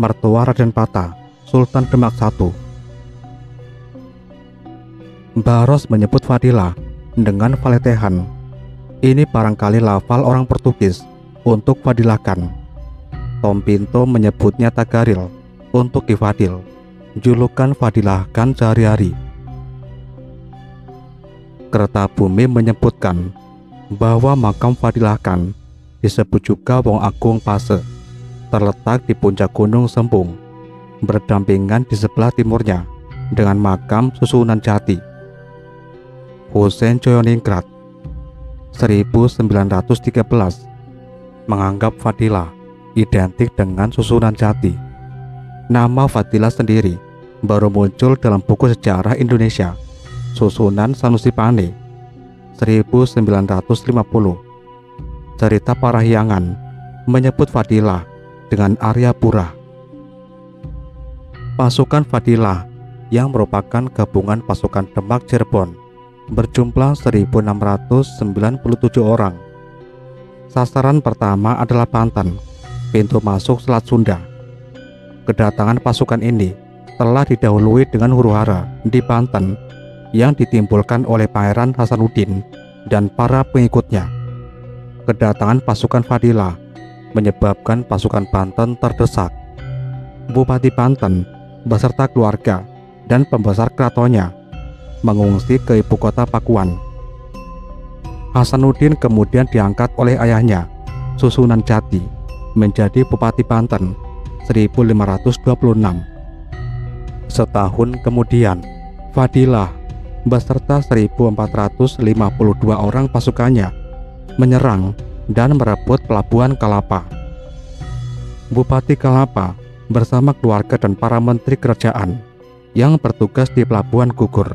mertua Raden Patah, Sultan Demak satu. Baros menyebut Fadilah dengan Valetehan. Ini barangkali lafal orang Portugis untuk Fadilah Khan. Tom Pinto menyebutnya Tagaril untuk Ki Fadil, julukan Fadilah Khan sehari-hari. Kertabumi menyebutkan bahwa makam Fadilah Khan disebut juga Wong Agung Pase, terletak di puncak Gunung Sembung, berdampingan di sebelah timurnya dengan makam Susunan Jati. Husein Coyo Ningkrat seribu sembilan ratus tiga belas menganggap Fadilah identik dengan Susunan Jati. Nama Fadilah sendiri baru muncul dalam buku sejarah Indonesia Susunan Sanusi Pane seribu sembilan ratus lima puluh. Cerita Parahyangan menyebut Fadilah dengan Arya Pura. Pasukan Fadilah yang merupakan gabungan pasukan Demak Cirebon berjumlah seribu enam ratus sembilan puluh tujuh orang. Sasaran pertama adalah Banten, pintu masuk Selat Sunda. Kedatangan pasukan ini telah didahului dengan huru-hara di Banten yang ditimbulkan oleh Pangeran Hasanuddin dan para pengikutnya. Kedatangan pasukan Fadila menyebabkan pasukan Banten terdesak. Bupati Banten beserta keluarga dan pembesar keratonnya mengungsi ke ibu kota Pakuan. Hasanuddin kemudian diangkat oleh ayahnya, Susunan Jati, menjadi Bupati Banten seribu lima ratus dua puluh enam. Setahun kemudian, Fadilah beserta seribu empat ratus lima puluh dua orang pasukannya menyerang dan merebut pelabuhan Kalapa. Bupati Kalapa bersama keluarga dan para menteri kerajaan yang bertugas di pelabuhan gugur.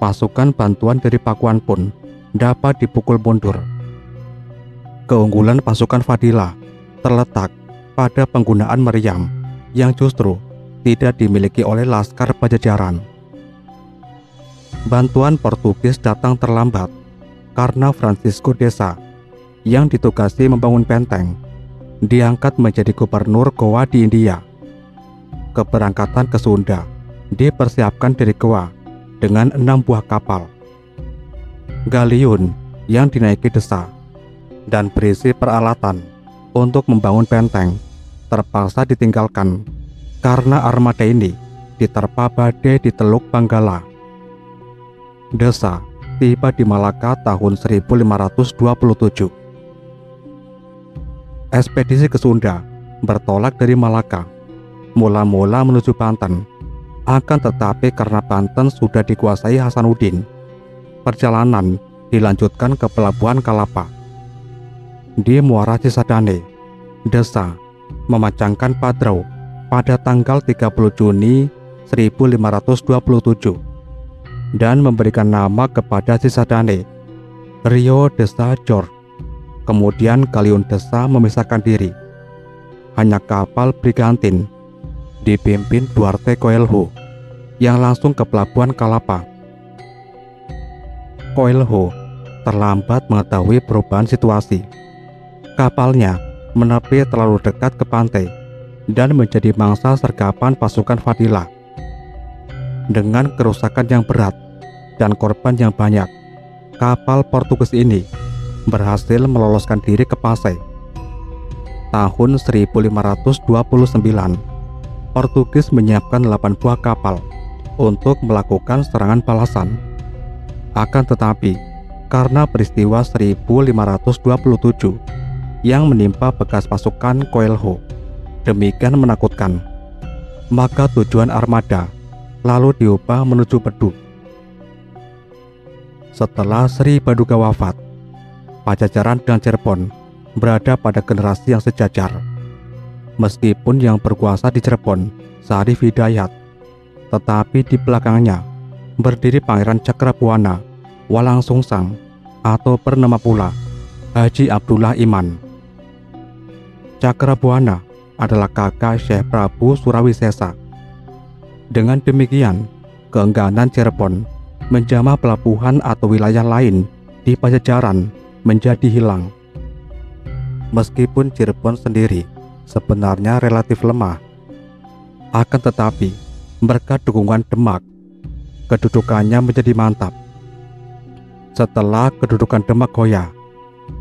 Pasukan bantuan dari Pakuan pun dapat dipukul mundur. Keunggulan pasukan Fadilah terletak pada penggunaan meriam yang justru tidak dimiliki oleh laskar Pajajaran. Bantuan Portugis datang terlambat karena Francisco Desa yang ditugasi membangun benteng diangkat menjadi gubernur Goa di India. Keberangkatan ke Sunda dipersiapkan dari Goa dengan enam buah kapal, galiun yang dinaiki desa dan berisi peralatan untuk membangun benteng terpaksa ditinggalkan karena armada ini diterpa badai di Teluk Banggala. Desa tiba di Malaka tahun seribu lima ratus dua puluh tujuh. Ekspedisi ke Sunda bertolak dari Malaka, mula-mula menuju Banten. Akan tetapi karena Banten sudah dikuasai Hasanuddin, perjalanan dilanjutkan ke pelabuhan Kalapa. Di Muara Cisadane, Desa memacangkan padrau pada tanggal tiga puluh Juni seribu lima ratus dua puluh tujuh dan memberikan nama kepada Cisadane, Rio Desa Jor. Kemudian Galiun Desa memisahkan diri. Hanya kapal Brigantin dipimpin Duarte Coelho yang langsung ke pelabuhan Kalapa. Coelho terlambat mengetahui perubahan situasi. Kapalnya menepi terlalu dekat ke pantai dan menjadi mangsa sergapan pasukan Fadila. Dengan kerusakan yang berat dan korban yang banyak, kapal Portugis ini berhasil meloloskan diri ke Pasai. Tahun seribu lima ratus dua puluh sembilan, Portugis menyiapkan delapan buah kapal untuk melakukan serangan balasan. Akan tetapi, karena peristiwa seribu lima ratus dua puluh tujuh yang menimpa bekas pasukan Coelho demikian menakutkan, maka tujuan armada lalu diubah menuju Bedug. Setelah Sri Baduga wafat, Pajajaran dan Cirebon berada pada generasi yang sejajar. Meskipun yang berkuasa di Cirebon Syarif Hidayat, tetapi di belakangnya berdiri Pangeran Cakrabuana Walang Sungsang atau bernama pula Haji Abdullah Iman. Cakrabuana adalah kakak Syekh Prabu Surawisesa. Dengan demikian, keengganan Cirebon menjamah pelabuhan atau wilayah lain di Pajajaran menjadi hilang. Meskipun Cirebon sendiri sebenarnya relatif lemah, akan tetapi berkat dukungan Demak, kedudukannya menjadi mantap. Setelah kedudukan Demak goyah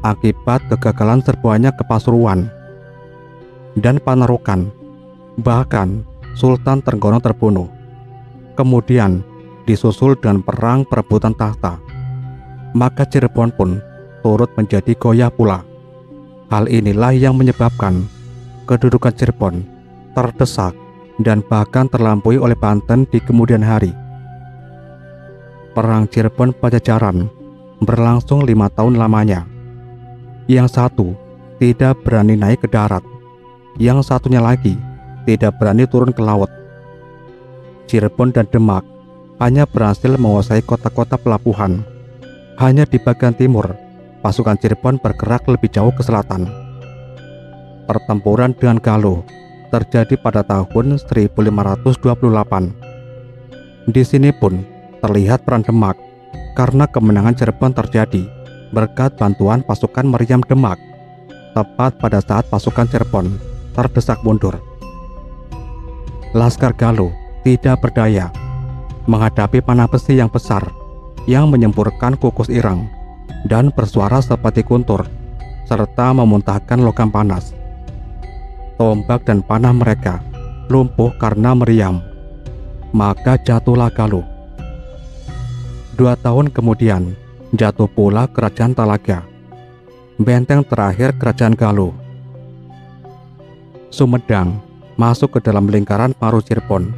akibat kegagalan serbuannya ke Pasuruan dan Panarukan, bahkan Sultan Trenggono terbunuh, kemudian disusul dengan perang perebutan tahta, maka Cirebon pun turut menjadi goyah pula. Hal inilah yang menyebabkan kedudukan Cirebon terdesak dan bahkan terlampaui oleh Banten di kemudian hari. Perang Cirebon Pajajaran berlangsung lima tahun lamanya. Yang satu tidak berani naik ke darat, yang satunya lagi tidak berani turun ke laut. Cirebon dan Demak hanya berhasil menguasai kota-kota pelabuhan. Hanya di bagian timur, pasukan Cirebon bergerak lebih jauh ke selatan. Pertempuran dengan Galuh terjadi pada tahun seribu lima ratus dua puluh delapan. Di sini pun terlihat peran Demak karena kemenangan Cirebon terjadi berkat bantuan pasukan meriam Demak tepat pada saat pasukan Cirebon terdesak mundur. Laskar Galuh tidak berdaya menghadapi panah besi yang besar yang menyemburkan kukus irang dan bersuara seperti guntur serta memuntahkan logam panas. Tombak dan panah mereka lumpuh karena meriam. Maka jatuhlah Galuh. Dua tahun kemudian jatuh pula kerajaan Talaga, benteng terakhir kerajaan Galuh. Sumedang masuk ke dalam lingkaran Paru Cirebon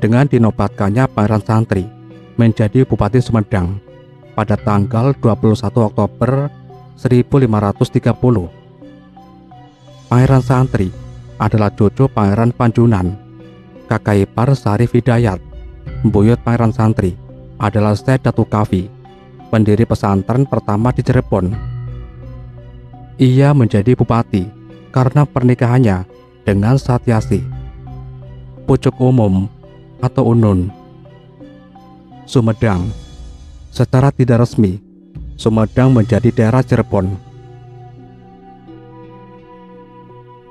dengan dinobatkannya Pangeran Santri menjadi Bupati Sumedang pada tanggal dua puluh satu Oktober seribu lima ratus tiga puluh. Pangeran Santri adalah cucu Pangeran Panjunan, kakak ipar Syarif Hidayat. Buyut Pangeran Santri adalah Syekh Datu Kafi, pendiri pesantren pertama di Cirebon. Ia menjadi bupati karena pernikahannya dengan Satyasi, pucuk umum atau Unun. Sumedang. Secara tidak resmi, Sumedang menjadi daerah Cirebon.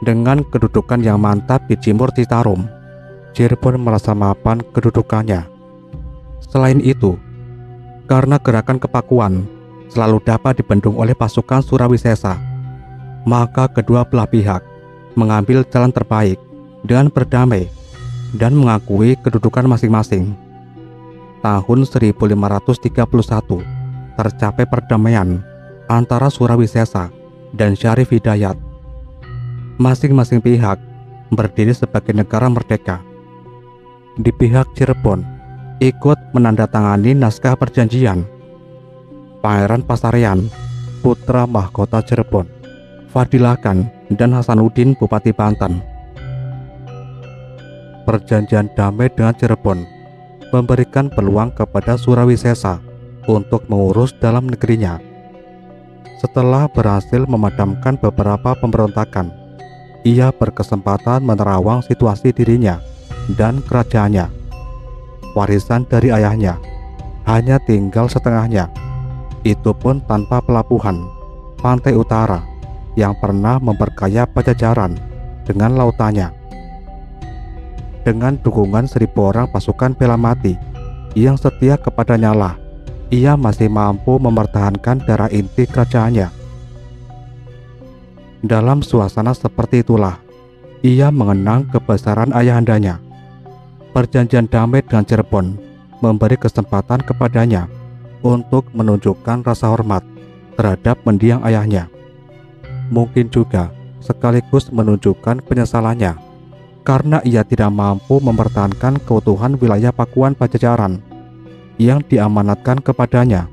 Dengan kedudukan yang mantap di Cimur Citarum, Cirebon merasa mapan kedudukannya. Selain itu, karena gerakan kepakuan selalu dapat dibendung oleh pasukan Surawisesa, maka kedua belah pihak mengambil jalan terbaik dengan berdamai dan mengakui kedudukan masing-masing. Tahun seribu lima ratus tiga puluh satu tercapai perdamaian antara Surawisesa dan Syarif Hidayat. Masing-masing pihak berdiri sebagai negara merdeka. Di pihak Cirebon ikut menandatangani naskah perjanjian. Pangeran Pasarian, putra mahkota Cirebon, Fadilakan dan Hasanuddin Bupati Banten. Perjanjian damai dengan Cirebon memberikan peluang kepada Surawisesa untuk mengurus dalam negerinya. Setelah berhasil memadamkan beberapa pemberontakan, ia berkesempatan menerawang situasi dirinya dan kerajaannya. Warisan dari ayahnya hanya tinggal setengahnya, itu pun tanpa pelabuhan pantai utara yang pernah memperkaya Pajajaran dengan lautannya. Dengan dukungan seribu orang pasukan bela mati yang setia kepadanya lah ia masih mampu mempertahankan darah inti kerajaannya. Dalam suasana seperti itulah ia mengenang kebesaran ayahandanya. Perjanjian damai dengan Cirebon memberi kesempatan kepadanya untuk menunjukkan rasa hormat terhadap mendiang ayahnya. Mungkin juga sekaligus menunjukkan penyesalannya karena ia tidak mampu mempertahankan keutuhan wilayah Pakuan Pajajaran yang diamanatkan kepadanya.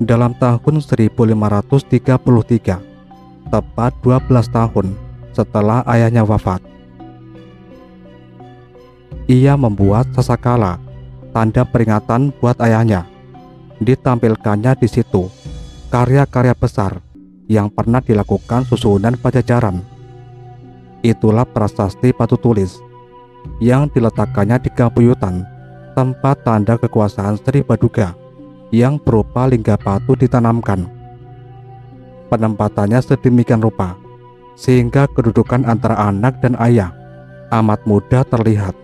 Dalam tahun seribu lima ratus tiga puluh tiga, tepat dua belas tahun setelah ayahnya wafat, ia membuat sasakala, tanda peringatan buat ayahnya. Ditampilkannya di situ karya-karya besar yang pernah dilakukan susunan Pajajaran. Itulah prasasti Batu Tulis yang diletakkannya di Kapuyutan, tempat tanda kekuasaan Sri Baduga yang berupa lingga batu ditanamkan. Penempatannya sedemikian rupa sehingga kedudukan antara anak dan ayah amat mudah terlihat.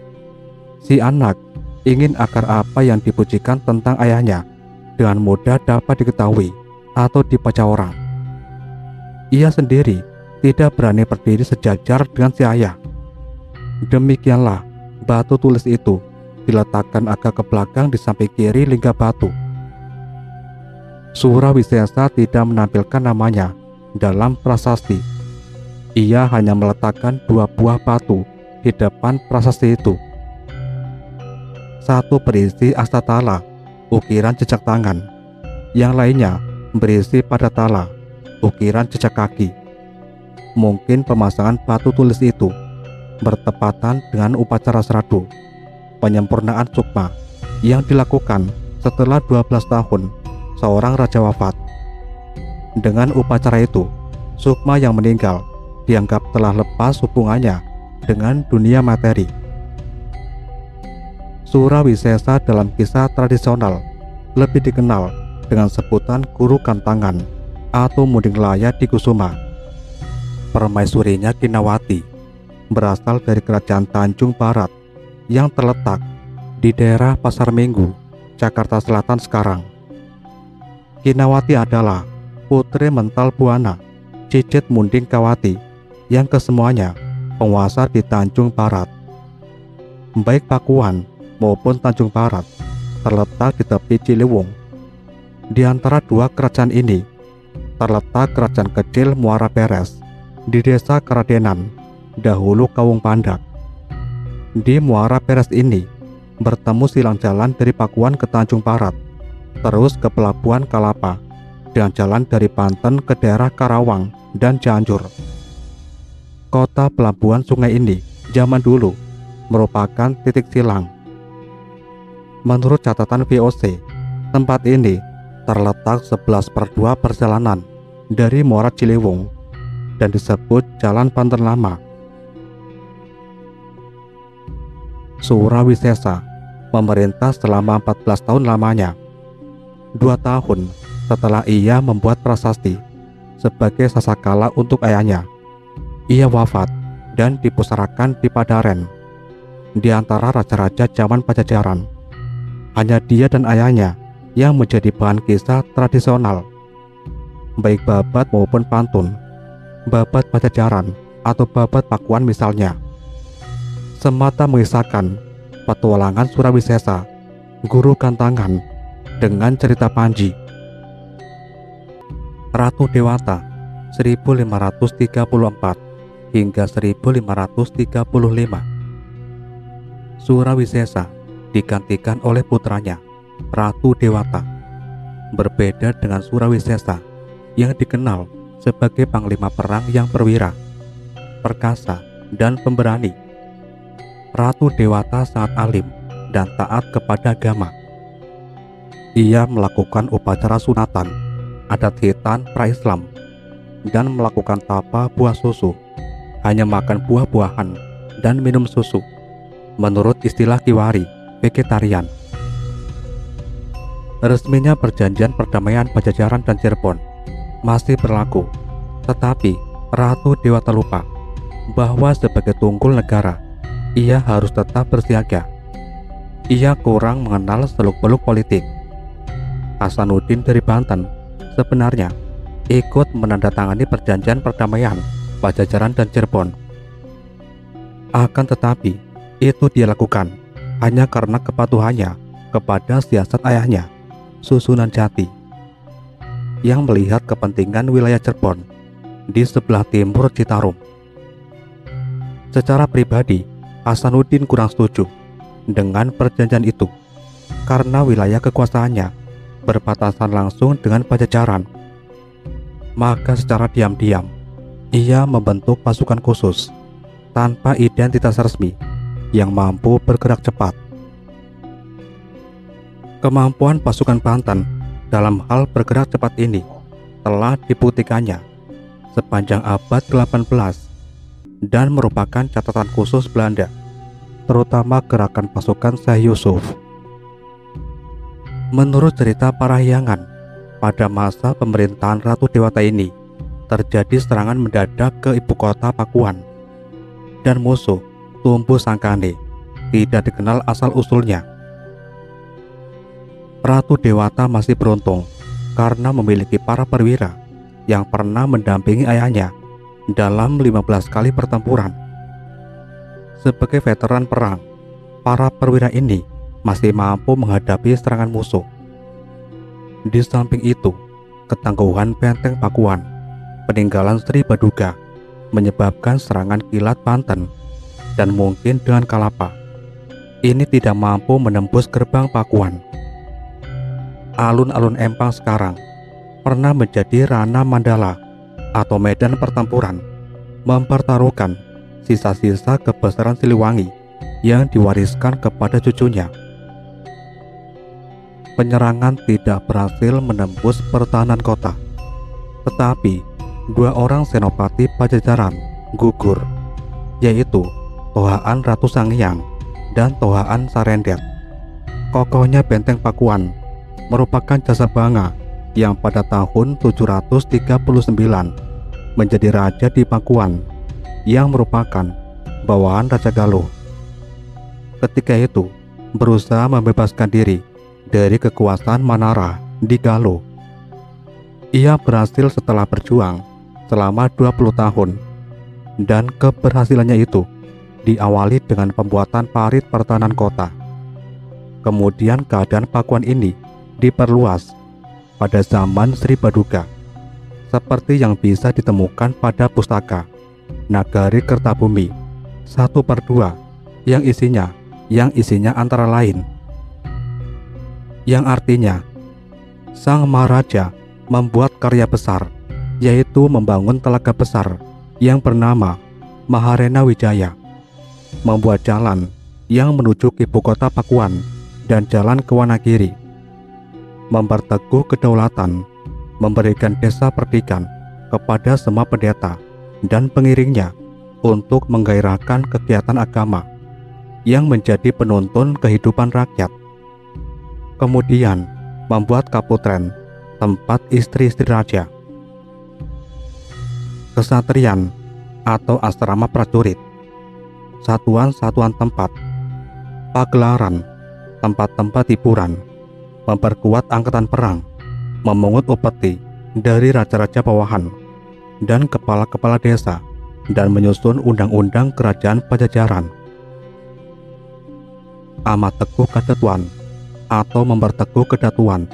Si anak ingin akar apa yang dipujikan tentang ayahnya dengan mudah dapat diketahui atau dibaca orang. Ia sendiri tidak berani berdiri sejajar dengan si ayah. Demikianlah Batu Tulis itu diletakkan agak ke belakang di samping kiri lingga batu. Surawisesa tidak menampilkan namanya dalam prasasti. Ia hanya meletakkan dua buah batu di depan prasasti itu. Satu berisi astatala, ukiran jejak tangan. Yang lainnya berisi padatala, ukiran jejak kaki. Mungkin pemasangan Batu Tulis itu bertepatan dengan upacara Sradu, penyempurnaan sukma yang dilakukan setelah dua belas tahun seorang raja wafat. Dengan upacara itu, sukma yang meninggal dianggap telah lepas hubungannya dengan dunia materi. Surawisesa dalam kisah tradisional lebih dikenal dengan sebutan Guru Kantangan atau Muding Laya di Kusuma. Permaisurinya Kinawati berasal dari Kerajaan Tanjung Barat yang terletak di daerah Pasar Minggu, Jakarta Selatan sekarang. Kinawati adalah putri mental Buana, Cicit Munding Kawati, yang kesemuanya penguasa di Tanjung Barat. Baik Pakuan maupun Tanjung Barat terletak di tepi Ciliwung. Di antara dua kerajaan ini terletak kerajaan kecil Muara Beres di desa Keradenan, dahulu Kawung Pandak. Di Muara Beres ini bertemu silang jalan dari Pakuan ke Tanjung Barat, terus ke Pelabuhan Kalapa, dan jalan dari Banten ke daerah Karawang dan Cianjur. Kota pelabuhan sungai ini zaman dulu merupakan titik silang. Menurut catatan V O C, tempat ini terletak sebelas per dua perjalanan dari Muara Ciliwung dan disebut Jalan Banten Lama. Surawisesa memerintah selama empat belas tahun lamanya. Dua tahun setelah ia membuat prasasti sebagai sasakala untuk ayahnya, ia wafat dan dipusarakan di Padaren. Di antara raja-raja zaman Pajajaran, hanya dia dan ayahnya yang menjadi bahan kisah tradisional, baik babat maupun pantun, babat Pajajaran atau babat Pakuan misalnya, semata mengisahkan petualangan Surawisesa, guru gantangan, dengan cerita Panji. Ratu Dewata seribu lima ratus tiga puluh empat hingga seribu lima ratus tiga puluh lima. Surawisesa digantikan oleh putranya, Ratu Dewata. Berbeda dengan Surawisesa yang dikenal sebagai panglima perang yang perwira, perkasa, dan pemberani, Ratu Dewata sangat alim dan taat kepada agama. Ia melakukan upacara sunatan, adat khitan pra-Islam, dan melakukan tapa buah susu, hanya makan buah-buahan dan minum susu menurut istilah Kiwari, vegetarian. Resminya perjanjian perdamaian Pajajaran dan Cirebon masih berlaku, tetapi Ratu Dewata lupa bahwa sebagai tunggul negara, ia harus tetap bersiaga. Ia kurang mengenal seluk-beluk politik. Hasanuddin dari Banten sebenarnya ikut menandatangani perjanjian perdamaian Pajajaran dan Cirebon. Akan tetapi itu dia lakukan hanya karena kepatuhannya kepada siasat ayahnya, Susunan Jati, yang melihat kepentingan wilayah Cirebon di sebelah timur Citarum. Secara pribadi, Hasanuddin kurang setuju dengan perjanjian itu karena wilayah kekuasaannya berbatasan langsung dengan Pajajaran. Maka secara diam-diam ia membentuk pasukan khusus tanpa identitas resmi yang mampu bergerak cepat. Kemampuan pasukan Banten dalam hal bergerak cepat ini telah dibuktikannya sepanjang abad ke-delapan belas dan merupakan catatan khusus Belanda, terutama gerakan pasukan Syekh Yusuf. Menurut cerita para Parahyangan, pada masa pemerintahan Ratu Dewata ini terjadi serangan mendadak ke ibu kota Pakuan, dan musuh tumbuh sangkane tidak dikenal asal-usulnya. Ratu Dewata masih beruntung karena memiliki para perwira yang pernah mendampingi ayahnya dalam lima belas kali pertempuran. Sebagai veteran perang, para perwira ini masih mampu menghadapi serangan musuh. Di samping itu, ketangguhan benteng Pakuan, peninggalan Sri Baduga, menyebabkan serangan kilat Banten dan mungkin dengan Kalapa ini tidak mampu menembus gerbang Pakuan. Alun-alun Empang sekarang pernah menjadi Rana Mandala atau medan pertempuran mempertaruhkan sisa-sisa kebesaran Siliwangi yang diwariskan kepada cucunya. Penyerangan tidak berhasil menembus pertahanan kota, tetapi dua orang senopati Pajajaran gugur, yaitu Tohaan Ratu Sangyang dan Tohaan Sarendet. Kokohnya benteng Pakuan merupakan jasa banga yang pada tahun tujuh ratus tiga puluh sembilan menjadi raja di Pakuan, yang merupakan bawaan Raja Galuh. Ketika itu berusaha membebaskan diri dari kekuasaan Manara di Galuh. Ia berhasil setelah berjuang selama dua puluh tahun, dan keberhasilannya itu diawali dengan pembuatan parit pertahanan kota. Kemudian keadaan Pakuan ini diperluas pada zaman Sri Baduga, seperti yang bisa ditemukan pada pustaka Nagari Kertabumi satu per dua yang isinya yang isinya antara lain, yang artinya sang Maharaja membuat karya besar, yaitu membangun telaga besar yang bernama Maharena Wijaya, membuat jalan yang menuju ke ibu kota Pakuan dan jalan ke Wanagiri, memperteguh kedaulatan, memberikan desa perdikan kepada semua pendeta dan pengiringnya untuk menggairahkan kegiatan agama yang menjadi penuntun kehidupan rakyat. Kemudian membuat Kaputren, tempat istri-istri raja, kesatrian atau asrama prajurit, satuan-satuan tempat, pagelaran, tempat-tempat hiburan, memperkuat angkatan perang, memungut upeti dari raja-raja bawahan dan kepala-kepala desa, dan menyusun undang-undang kerajaan Pajajaran. Amat teguh kadetuan atau memperteguh kedatuan,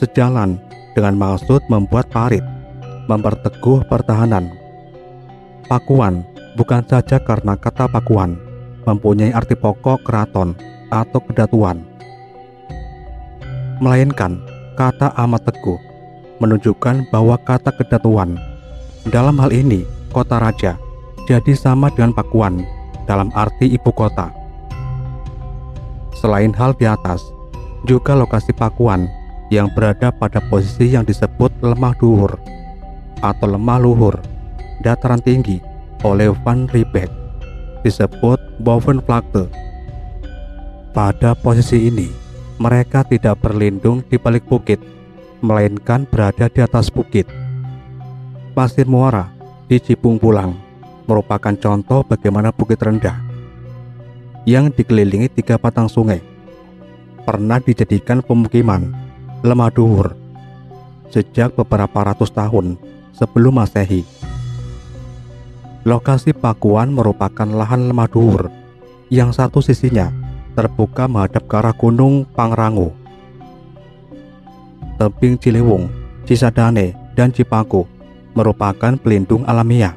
sejalan dengan maksud membuat parit, memperteguh pertahanan. Pakuan bukan saja karena kata Pakuan mempunyai arti pokok keraton atau kedatuan, melainkan kata amat teguh menunjukkan bahwa kata kedatuan, dalam hal ini kota raja, jadi sama dengan Pakuan dalam arti ibu kota. Selain hal di atas, juga lokasi Pakuan yang berada pada posisi yang disebut lemah duhur atau lemah luhur dataran tinggi oleh Van Riebeeck disebut bovenvlakte. Pada posisi ini mereka tidak berlindung di balik bukit, melainkan berada di atas bukit. Pasir muara di Cipung Pulang merupakan contoh bagaimana bukit rendah yang dikelilingi tiga batang sungai pernah dijadikan pemukiman lemah duhur sejak beberapa ratus tahun sebelum Masehi. Lokasi Pakuan merupakan lahan lemah duhur yang satu sisinya terbuka menghadap ke arah Gunung Pangrango, tebing Ciliwung, Cisadane, dan Cipaku merupakan pelindung alamiah.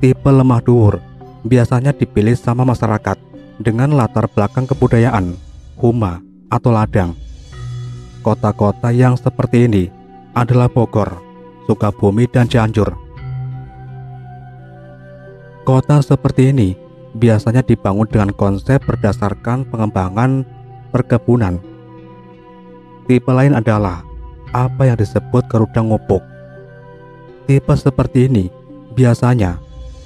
Tipe lemah duhur biasanya dipilih sama masyarakat dengan latar belakang kebudayaan, huma atau ladang. Kota-kota yang seperti ini adalah Bogor, Sukabumi, dan Cianjur. Kota seperti ini biasanya dibangun dengan konsep berdasarkan pengembangan perkebunan. Tipe lain adalah apa yang disebut gerudang ngopok. Tipe seperti ini biasanya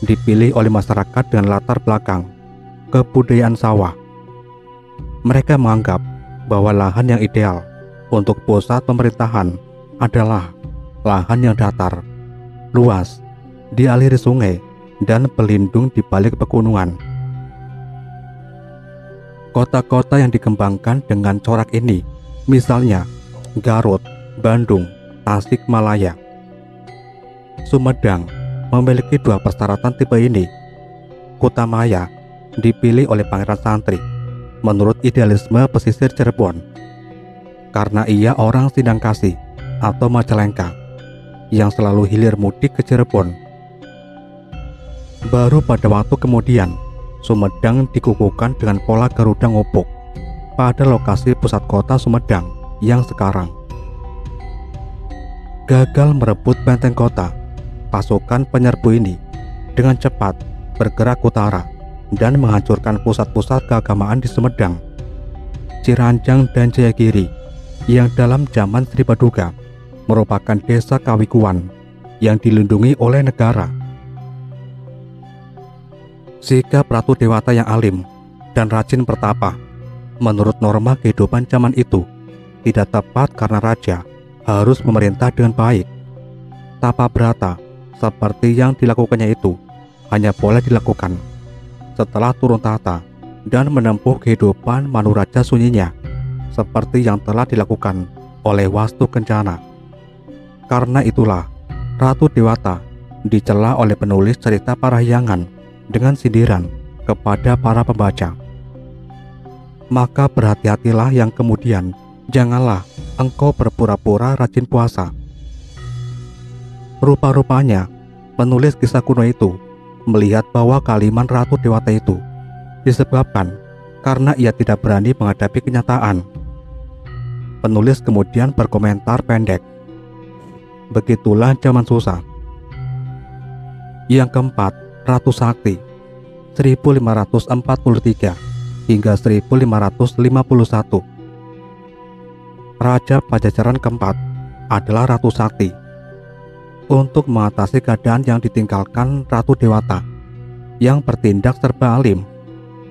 dipilih oleh masyarakat dengan latar belakang kebudayaan sawah. Mereka menganggap bahwa lahan yang ideal untuk pusat pemerintahan adalah lahan yang datar, luas, dialiri sungai, dan berlindung di balik pegunungan. Kota-kota yang dikembangkan dengan corak ini, misalnya Garut, Bandung, Tasikmalaya, Sumedang, memiliki dua persyaratan tipe ini. Kutamaya dipilih oleh Pangeran Santri menurut idealisme pesisir Cirebon, karena ia orang Sindangkasih atau Majalengka yang selalu hilir mudik ke Cirebon. Baru pada waktu kemudian Sumedang dikukuhkan dengan pola Garuda Ngopok pada lokasi pusat kota Sumedang yang sekarang. Gagal merebut benteng kota, pasukan penyerbu ini dengan cepat bergerak ke utara dan menghancurkan pusat-pusat keagamaan di Sumedang, Ciranjang, dan Jayagiri yang dalam zaman Sri Baduga merupakan desa Kawikuan yang dilindungi oleh negara. Sika Prabu Dewata yang alim dan rajin bertapa menurut norma kehidupan zaman itu tidak tepat, karena raja harus memerintah dengan baik. Tapa brata seperti yang dilakukannya itu hanya boleh dilakukan setelah turun tahta dan menempuh kehidupan manuraja sunyinya seperti yang telah dilakukan oleh Wastu Kencana. Karena itulah Ratu Dewata dicela oleh penulis cerita Parahyangan dengan sindiran kepada para pembaca. Maka berhati-hatilah yang kemudian janganlah engkau berpura-pura rajin puasa. Rupa-rupanya penulis kisah kuno itu melihat bahwa kalimat Ratu Dewata itu disebabkan karena ia tidak berani menghadapi kenyataan. Penulis kemudian berkomentar pendek, "Begitulah zaman susah." Yang keempat, Ratu Sakti seribu lima ratus empat puluh tiga hingga seribu lima ratus lima puluh satu. Raja Pajajaran keempat adalah Ratu Sakti. Untuk mengatasi keadaan yang ditinggalkan Ratu Dewata yang bertindak serba alim,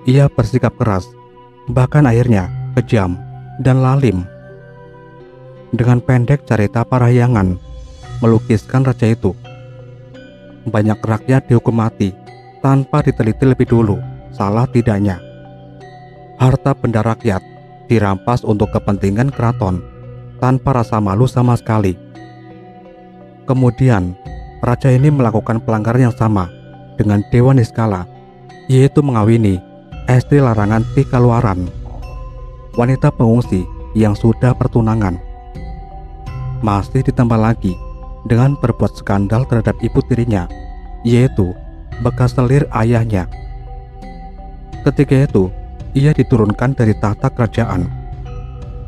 ia bersikap keras, bahkan akhirnya kejam dan lalim. Dengan pendek cerita Parahyangan melukiskan raja itu. Banyak rakyat dihukum mati tanpa diteliti lebih dulu salah tidaknya. Harta benda rakyat dirampas untuk kepentingan keraton tanpa rasa malu sama sekali. Kemudian raja ini melakukan pelanggaran yang sama dengan Dewa Niskala, yaitu mengawini istri larangan Ti Kaluaran, wanita pengungsi yang sudah pertunangan. Masih ditambah lagi dengan berbuat skandal terhadap ibu tirinya, yaitu bekas selir ayahnya. Ketika itu ia diturunkan dari tahta kerajaan.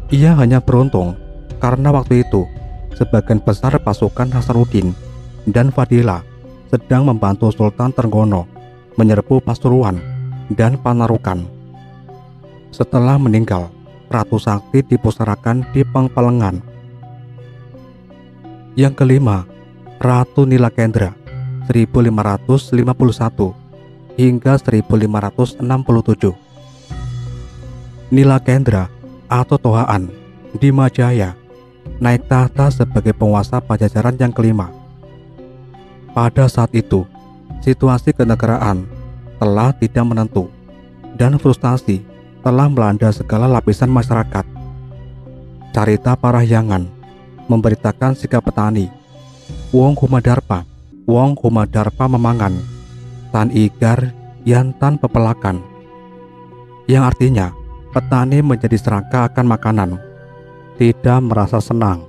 Ia hanya beruntung karena waktu itu sebagian besar pasukan Hasanuddin dan Fadila sedang membantu Sultan Trenggono menyerbu Pasuruan dan Panarukan. Setelah meninggal, Ratu Sakti dipusarakan di Pangpalengan. Yang kelima, Ratu Nilakendra seribu lima ratus lima puluh satu hingga seribu lima ratus enam puluh tujuh. Nilakendra atau Tohaan di Majaya naik tahta sebagai penguasa Pajajaran yang kelima. Pada saat itu, situasi kenegaraan telah tidak menentu dan frustasi telah melanda segala lapisan masyarakat. Carita Parahyangan memberitakan sikap petani, "Wong Humadarpa, Wong Humadarpa memangan, Tan Igar Yantan pepelakan," yang artinya petani menjadi serakah akan makanan, tidak merasa senang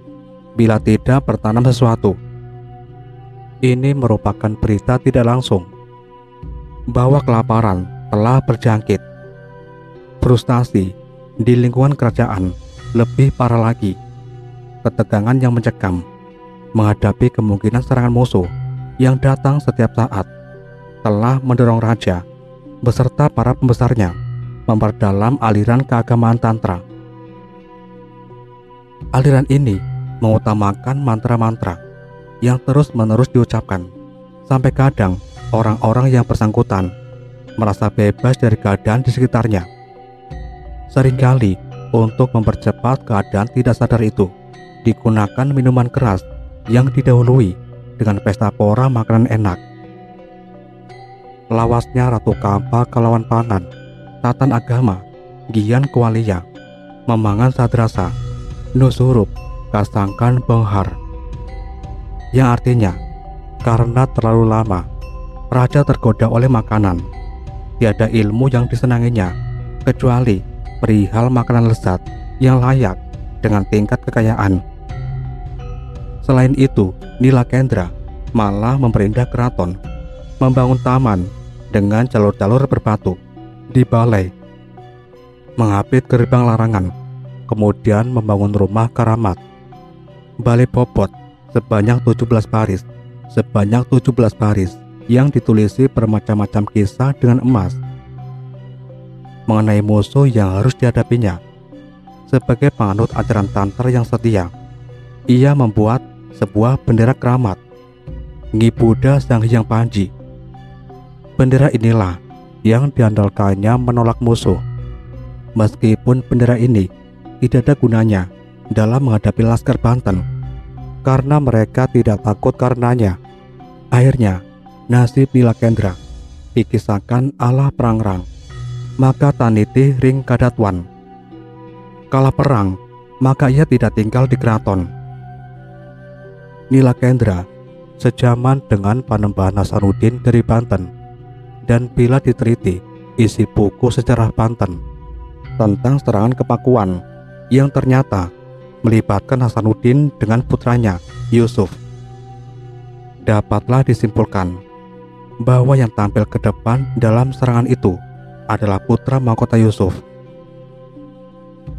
bila tidak bertanam sesuatu. Ini merupakan berita tidak langsung bahwa kelaparan telah berjangkit. Frustasi di lingkungan kerajaan lebih parah lagi. Ketegangan yang mencekam menghadapi kemungkinan serangan musuh yang datang setiap saat telah mendorong raja beserta para pembesarnya memperdalam aliran keagamaan Tantra. Aliran ini mengutamakan mantra-mantra yang terus-menerus diucapkan sampai kadang orang-orang yang bersangkutan merasa bebas dari keadaan di sekitarnya. Seringkali untuk mempercepat keadaan tidak sadar itu digunakan minuman keras yang didahului dengan pesta pora makanan enak. Lawasnya Ratu Kampa Kalawan Pangan Tatan Agama Gian Kualia memangan sadrasa nusurup kasangkan benghar, yang artinya karena terlalu lama raja tergoda oleh makanan. Tiada ilmu yang disenanginya kecuali perihal makanan lezat yang layak dengan tingkat kekayaan. Selain itu, Nilakendra malah memperindah keraton membangun taman dengan jalur-jalur berbatu di balai, mengapit gerbang larangan, kemudian membangun rumah keramat balai bobot sebanyak tujuh belas baris sebanyak tujuh belas baris yang ditulisi bermacam-macam kisah dengan emas mengenai musuh yang harus dihadapinya. Sebagai penganut ajaran Tantra yang setia, ia membuat sebuah bendera keramat Ngi Buddha Sang Hyang Panji. Bendera inilah yang diandalkannya menolak musuh, meskipun bendera ini tidak ada gunanya dalam menghadapi laskar Banten karena mereka tidak takut karenanya. Akhirnya nasib Nilakendra pikisakan ala prangrang, maka taniti ring kadatwan. Kala perang, maka ia tidak tinggal di keraton. Nilakendra sejaman dengan Panembahan Hasanuddin dari Banten, dan bila diteliti isi buku sejarah Banten tentang serangan Kepakuan yang ternyata melibatkan Hasanuddin dengan putranya Yusuf, dapatlah disimpulkan bahwa yang tampil ke depan dalam serangan itu adalah putra mahkota Yusuf.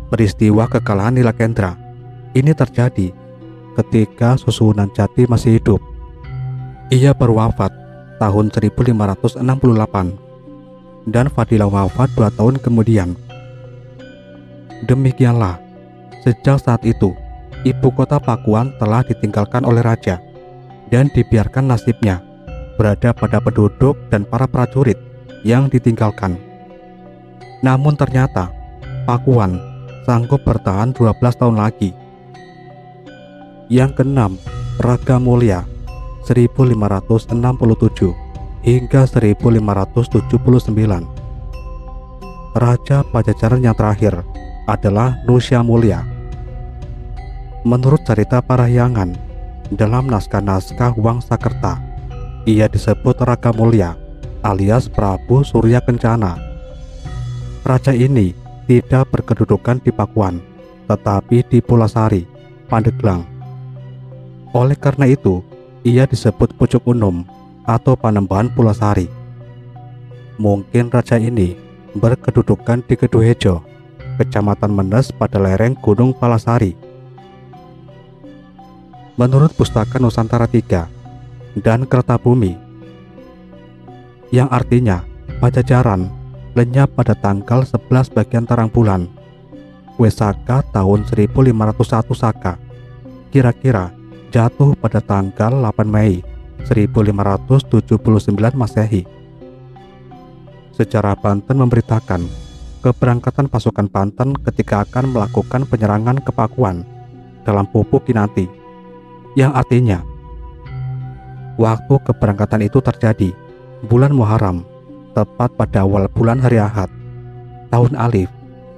Peristiwa kekalahan Nilakendra ini terjadi ketika Susunan Jati masih hidup. Ia berwafat tahun seribu lima ratus enam puluh delapan dan Fadilah wafat dua tahun kemudian. Demikianlah sejak saat itu ibu kota Pakuan telah ditinggalkan oleh raja dan dibiarkan nasibnya berada pada penduduk dan para prajurit yang ditinggalkan. Namun ternyata Pakuan sanggup bertahan dua belas tahun lagi. Yang keenam, Raga Mulia seribu lima ratus enam puluh tujuh hingga seribu lima ratus tujuh puluh sembilan. Raja Pajajaran yang terakhir adalah Nusya Mulia. Menurut cerita Parahyangan dalam naskah-naskah Wangsakerta, ia disebut Raga Mulia alias Prabu Surya Kencana. Raja ini tidak berkedudukan di Pakuan, tetapi di Pulasari, Pandeglang. Oleh karena itu, ia disebut Pucuk Unum atau Panembahan Pulasari. Mungkin raja ini berkedudukan di Keduhejo, Kecamatan Menes pada lereng Gunung Palasari. Menurut Pustaka Nusantara tiga dan Kertabumi, yang artinya Pajajaran lenyap pada tanggal sebelas bagian terang bulan Wesaka tahun seribu lima ratus satu Saka, kira-kira jatuh pada tanggal delapan Mei seribu lima ratus tujuh puluh sembilan Masehi. Sejarah Banten memberitakan keberangkatan pasukan Banten ketika akan melakukan penyerangan ke Pakuan dalam Pupu Kinanti, yang artinya waktu keberangkatan itu terjadi bulan Muharram, tepat pada awal bulan hari Ahad tahun Alif.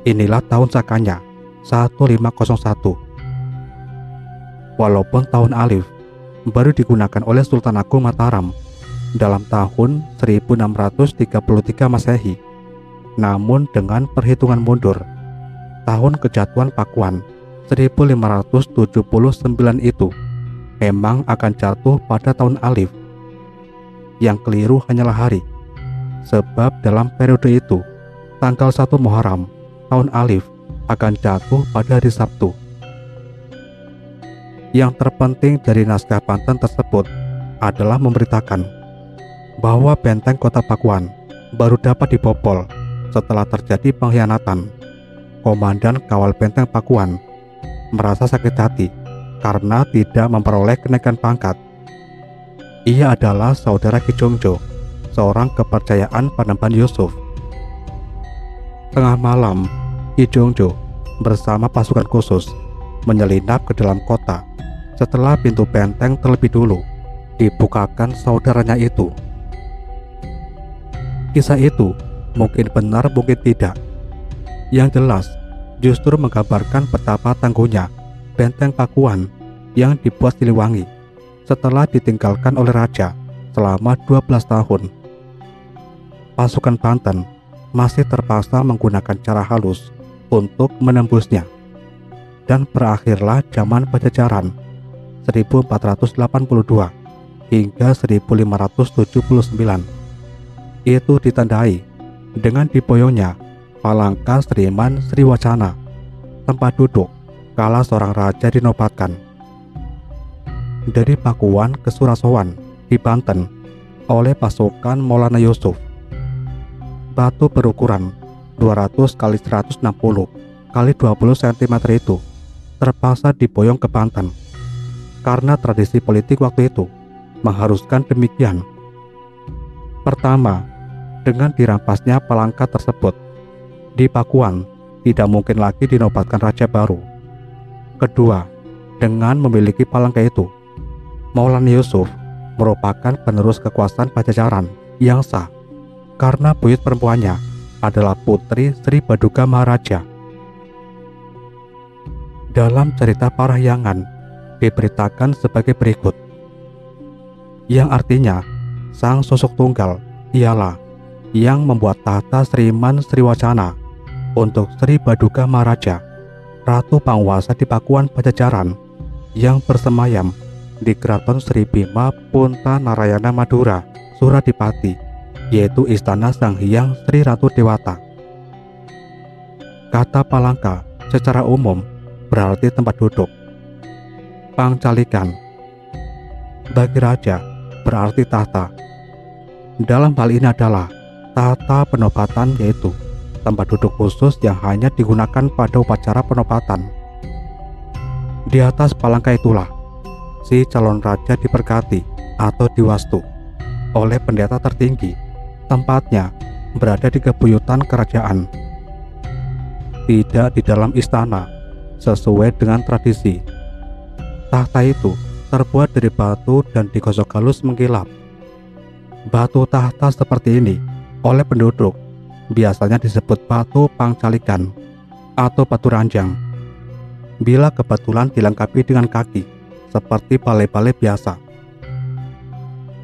Inilah tahun Sakanya seribu lima ratus satu. Walaupun tahun Alif baru digunakan oleh Sultan Agung Mataram dalam tahun seribu enam ratus tiga puluh tiga Masehi, namun dengan perhitungan mundur tahun kejatuhan Pakuan seribu lima ratus tujuh puluh sembilan itu memang akan jatuh pada tahun Alif. Yang keliru hanyalah hari, sebab dalam periode itu tanggal satu Muharram tahun Alif akan jatuh pada hari Sabtu. Yang terpenting dari naskah Banten tersebut adalah memberitakan bahwa benteng kota Pakuan baru dapat dibobol setelah terjadi pengkhianatan. Komandan kawal benteng Pakuan merasa sakit hati karena tidak memperoleh kenaikan pangkat. Ia adalah saudara Ki Jongjo, seorang kepercayaan Panembahan Yusuf. Tengah malam, Ki Jongjo bersama pasukan khusus menyelinap ke dalam kota setelah pintu benteng terlebih dulu dibukakan saudaranya itu. Kisah itu mungkin benar mungkin tidak, yang jelas justru menggambarkan betapa tangguhnya benteng Pakuan yang dibuat Siliwangi setelah ditinggalkan oleh raja selama dua belas tahun. Pasukan Banten masih terpaksa menggunakan cara halus untuk menembusnya, dan berakhirlah zaman Pajajaran seribu empat ratus delapan puluh dua hingga seribu lima ratus tujuh puluh sembilan. Itu ditandai dengan diboyongnya Palangka Sriman Sriwacana, tempat duduk kala seorang raja dinobatkan. Dari Pakuan ke Surasowan di Banten oleh pasukan Maulana Yusuf. Batu berukuran dua ratus kali seratus enam puluh kali dua puluh sentimeter itu terpaksa diboyong ke Banten karena tradisi politik waktu itu mengharuskan demikian. Pertama, dengan dirampasnya palangka tersebut, di Pakuan tidak mungkin lagi dinobatkan raja baru. Kedua, dengan memiliki palangka itu, Maulana Yusuf merupakan penerus kekuasaan Pajajaran yang sah karena buyut perempuannya adalah putri Sri Baduga Maharaja. Dalam cerita Parahyangan diberitakan sebagai berikut, yang artinya sang Susuk Tunggal ialah yang membuat tahta Sriman Sriwacana untuk Sri Baduga Maharaja, Ratu Panguwasa di Pakuan Pajajaran yang bersemayam di Keraton Sri Bima Punta Narayana Madura Suradipati, yaitu Istana Sang Hyang Sri Ratu Dewata. Kata Palangka secara umum berarti tempat duduk. Pangcalikan bagi raja berarti tahta. Dalam hal ini adalah tahta penobatan, yaitu tempat duduk khusus yang hanya digunakan pada upacara penobatan. Di atas palangka itulah si calon raja diberkati atau diwastu oleh pendeta tertinggi. Tempatnya berada di kebuyutan kerajaan, tidak di dalam istana. Sesuai dengan tradisi, tahta itu terbuat dari batu dan digosok halus mengkilap. Batu tahta seperti ini oleh penduduk biasanya disebut batu pangcalikan atau batu ranjang. Bila kebetulan dilengkapi dengan kaki seperti balai-balai biasa,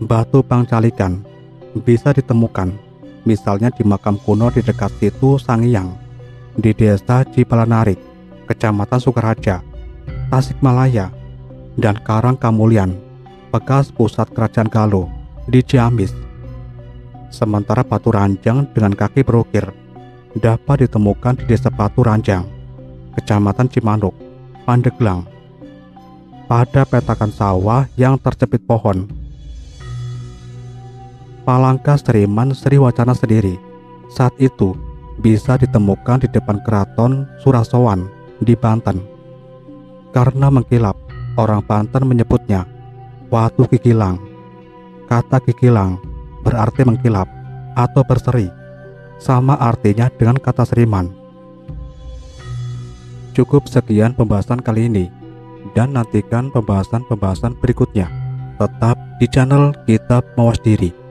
batu pangcalikan bisa ditemukan misalnya di makam kuno di dekat situ Sangyang di desa Cipalanarik, Kecamatan Sukaraja, Tasikmalaya, dan Karang Kamulian, bekas pusat kerajaan Galuh di Ciamis. Sementara batu ranjang dengan kaki berukir dapat ditemukan di Desa Batu Ranjang, Kecamatan Cimanuk, Pandeglang, pada petakan sawah yang terjepit pohon. Palangka Sriman Sriwacana sendiri saat itu bisa ditemukan di depan Keraton Surasowan di Banten. Karena mengkilap, orang Banten menyebutnya Watu Kikilang. Kata kikilang berarti mengkilap atau berseri, sama artinya dengan kata Sriman. Cukup sekian pembahasan kali ini, dan nantikan pembahasan-pembahasan berikutnya tetap di channel Kitab Mawas Diri.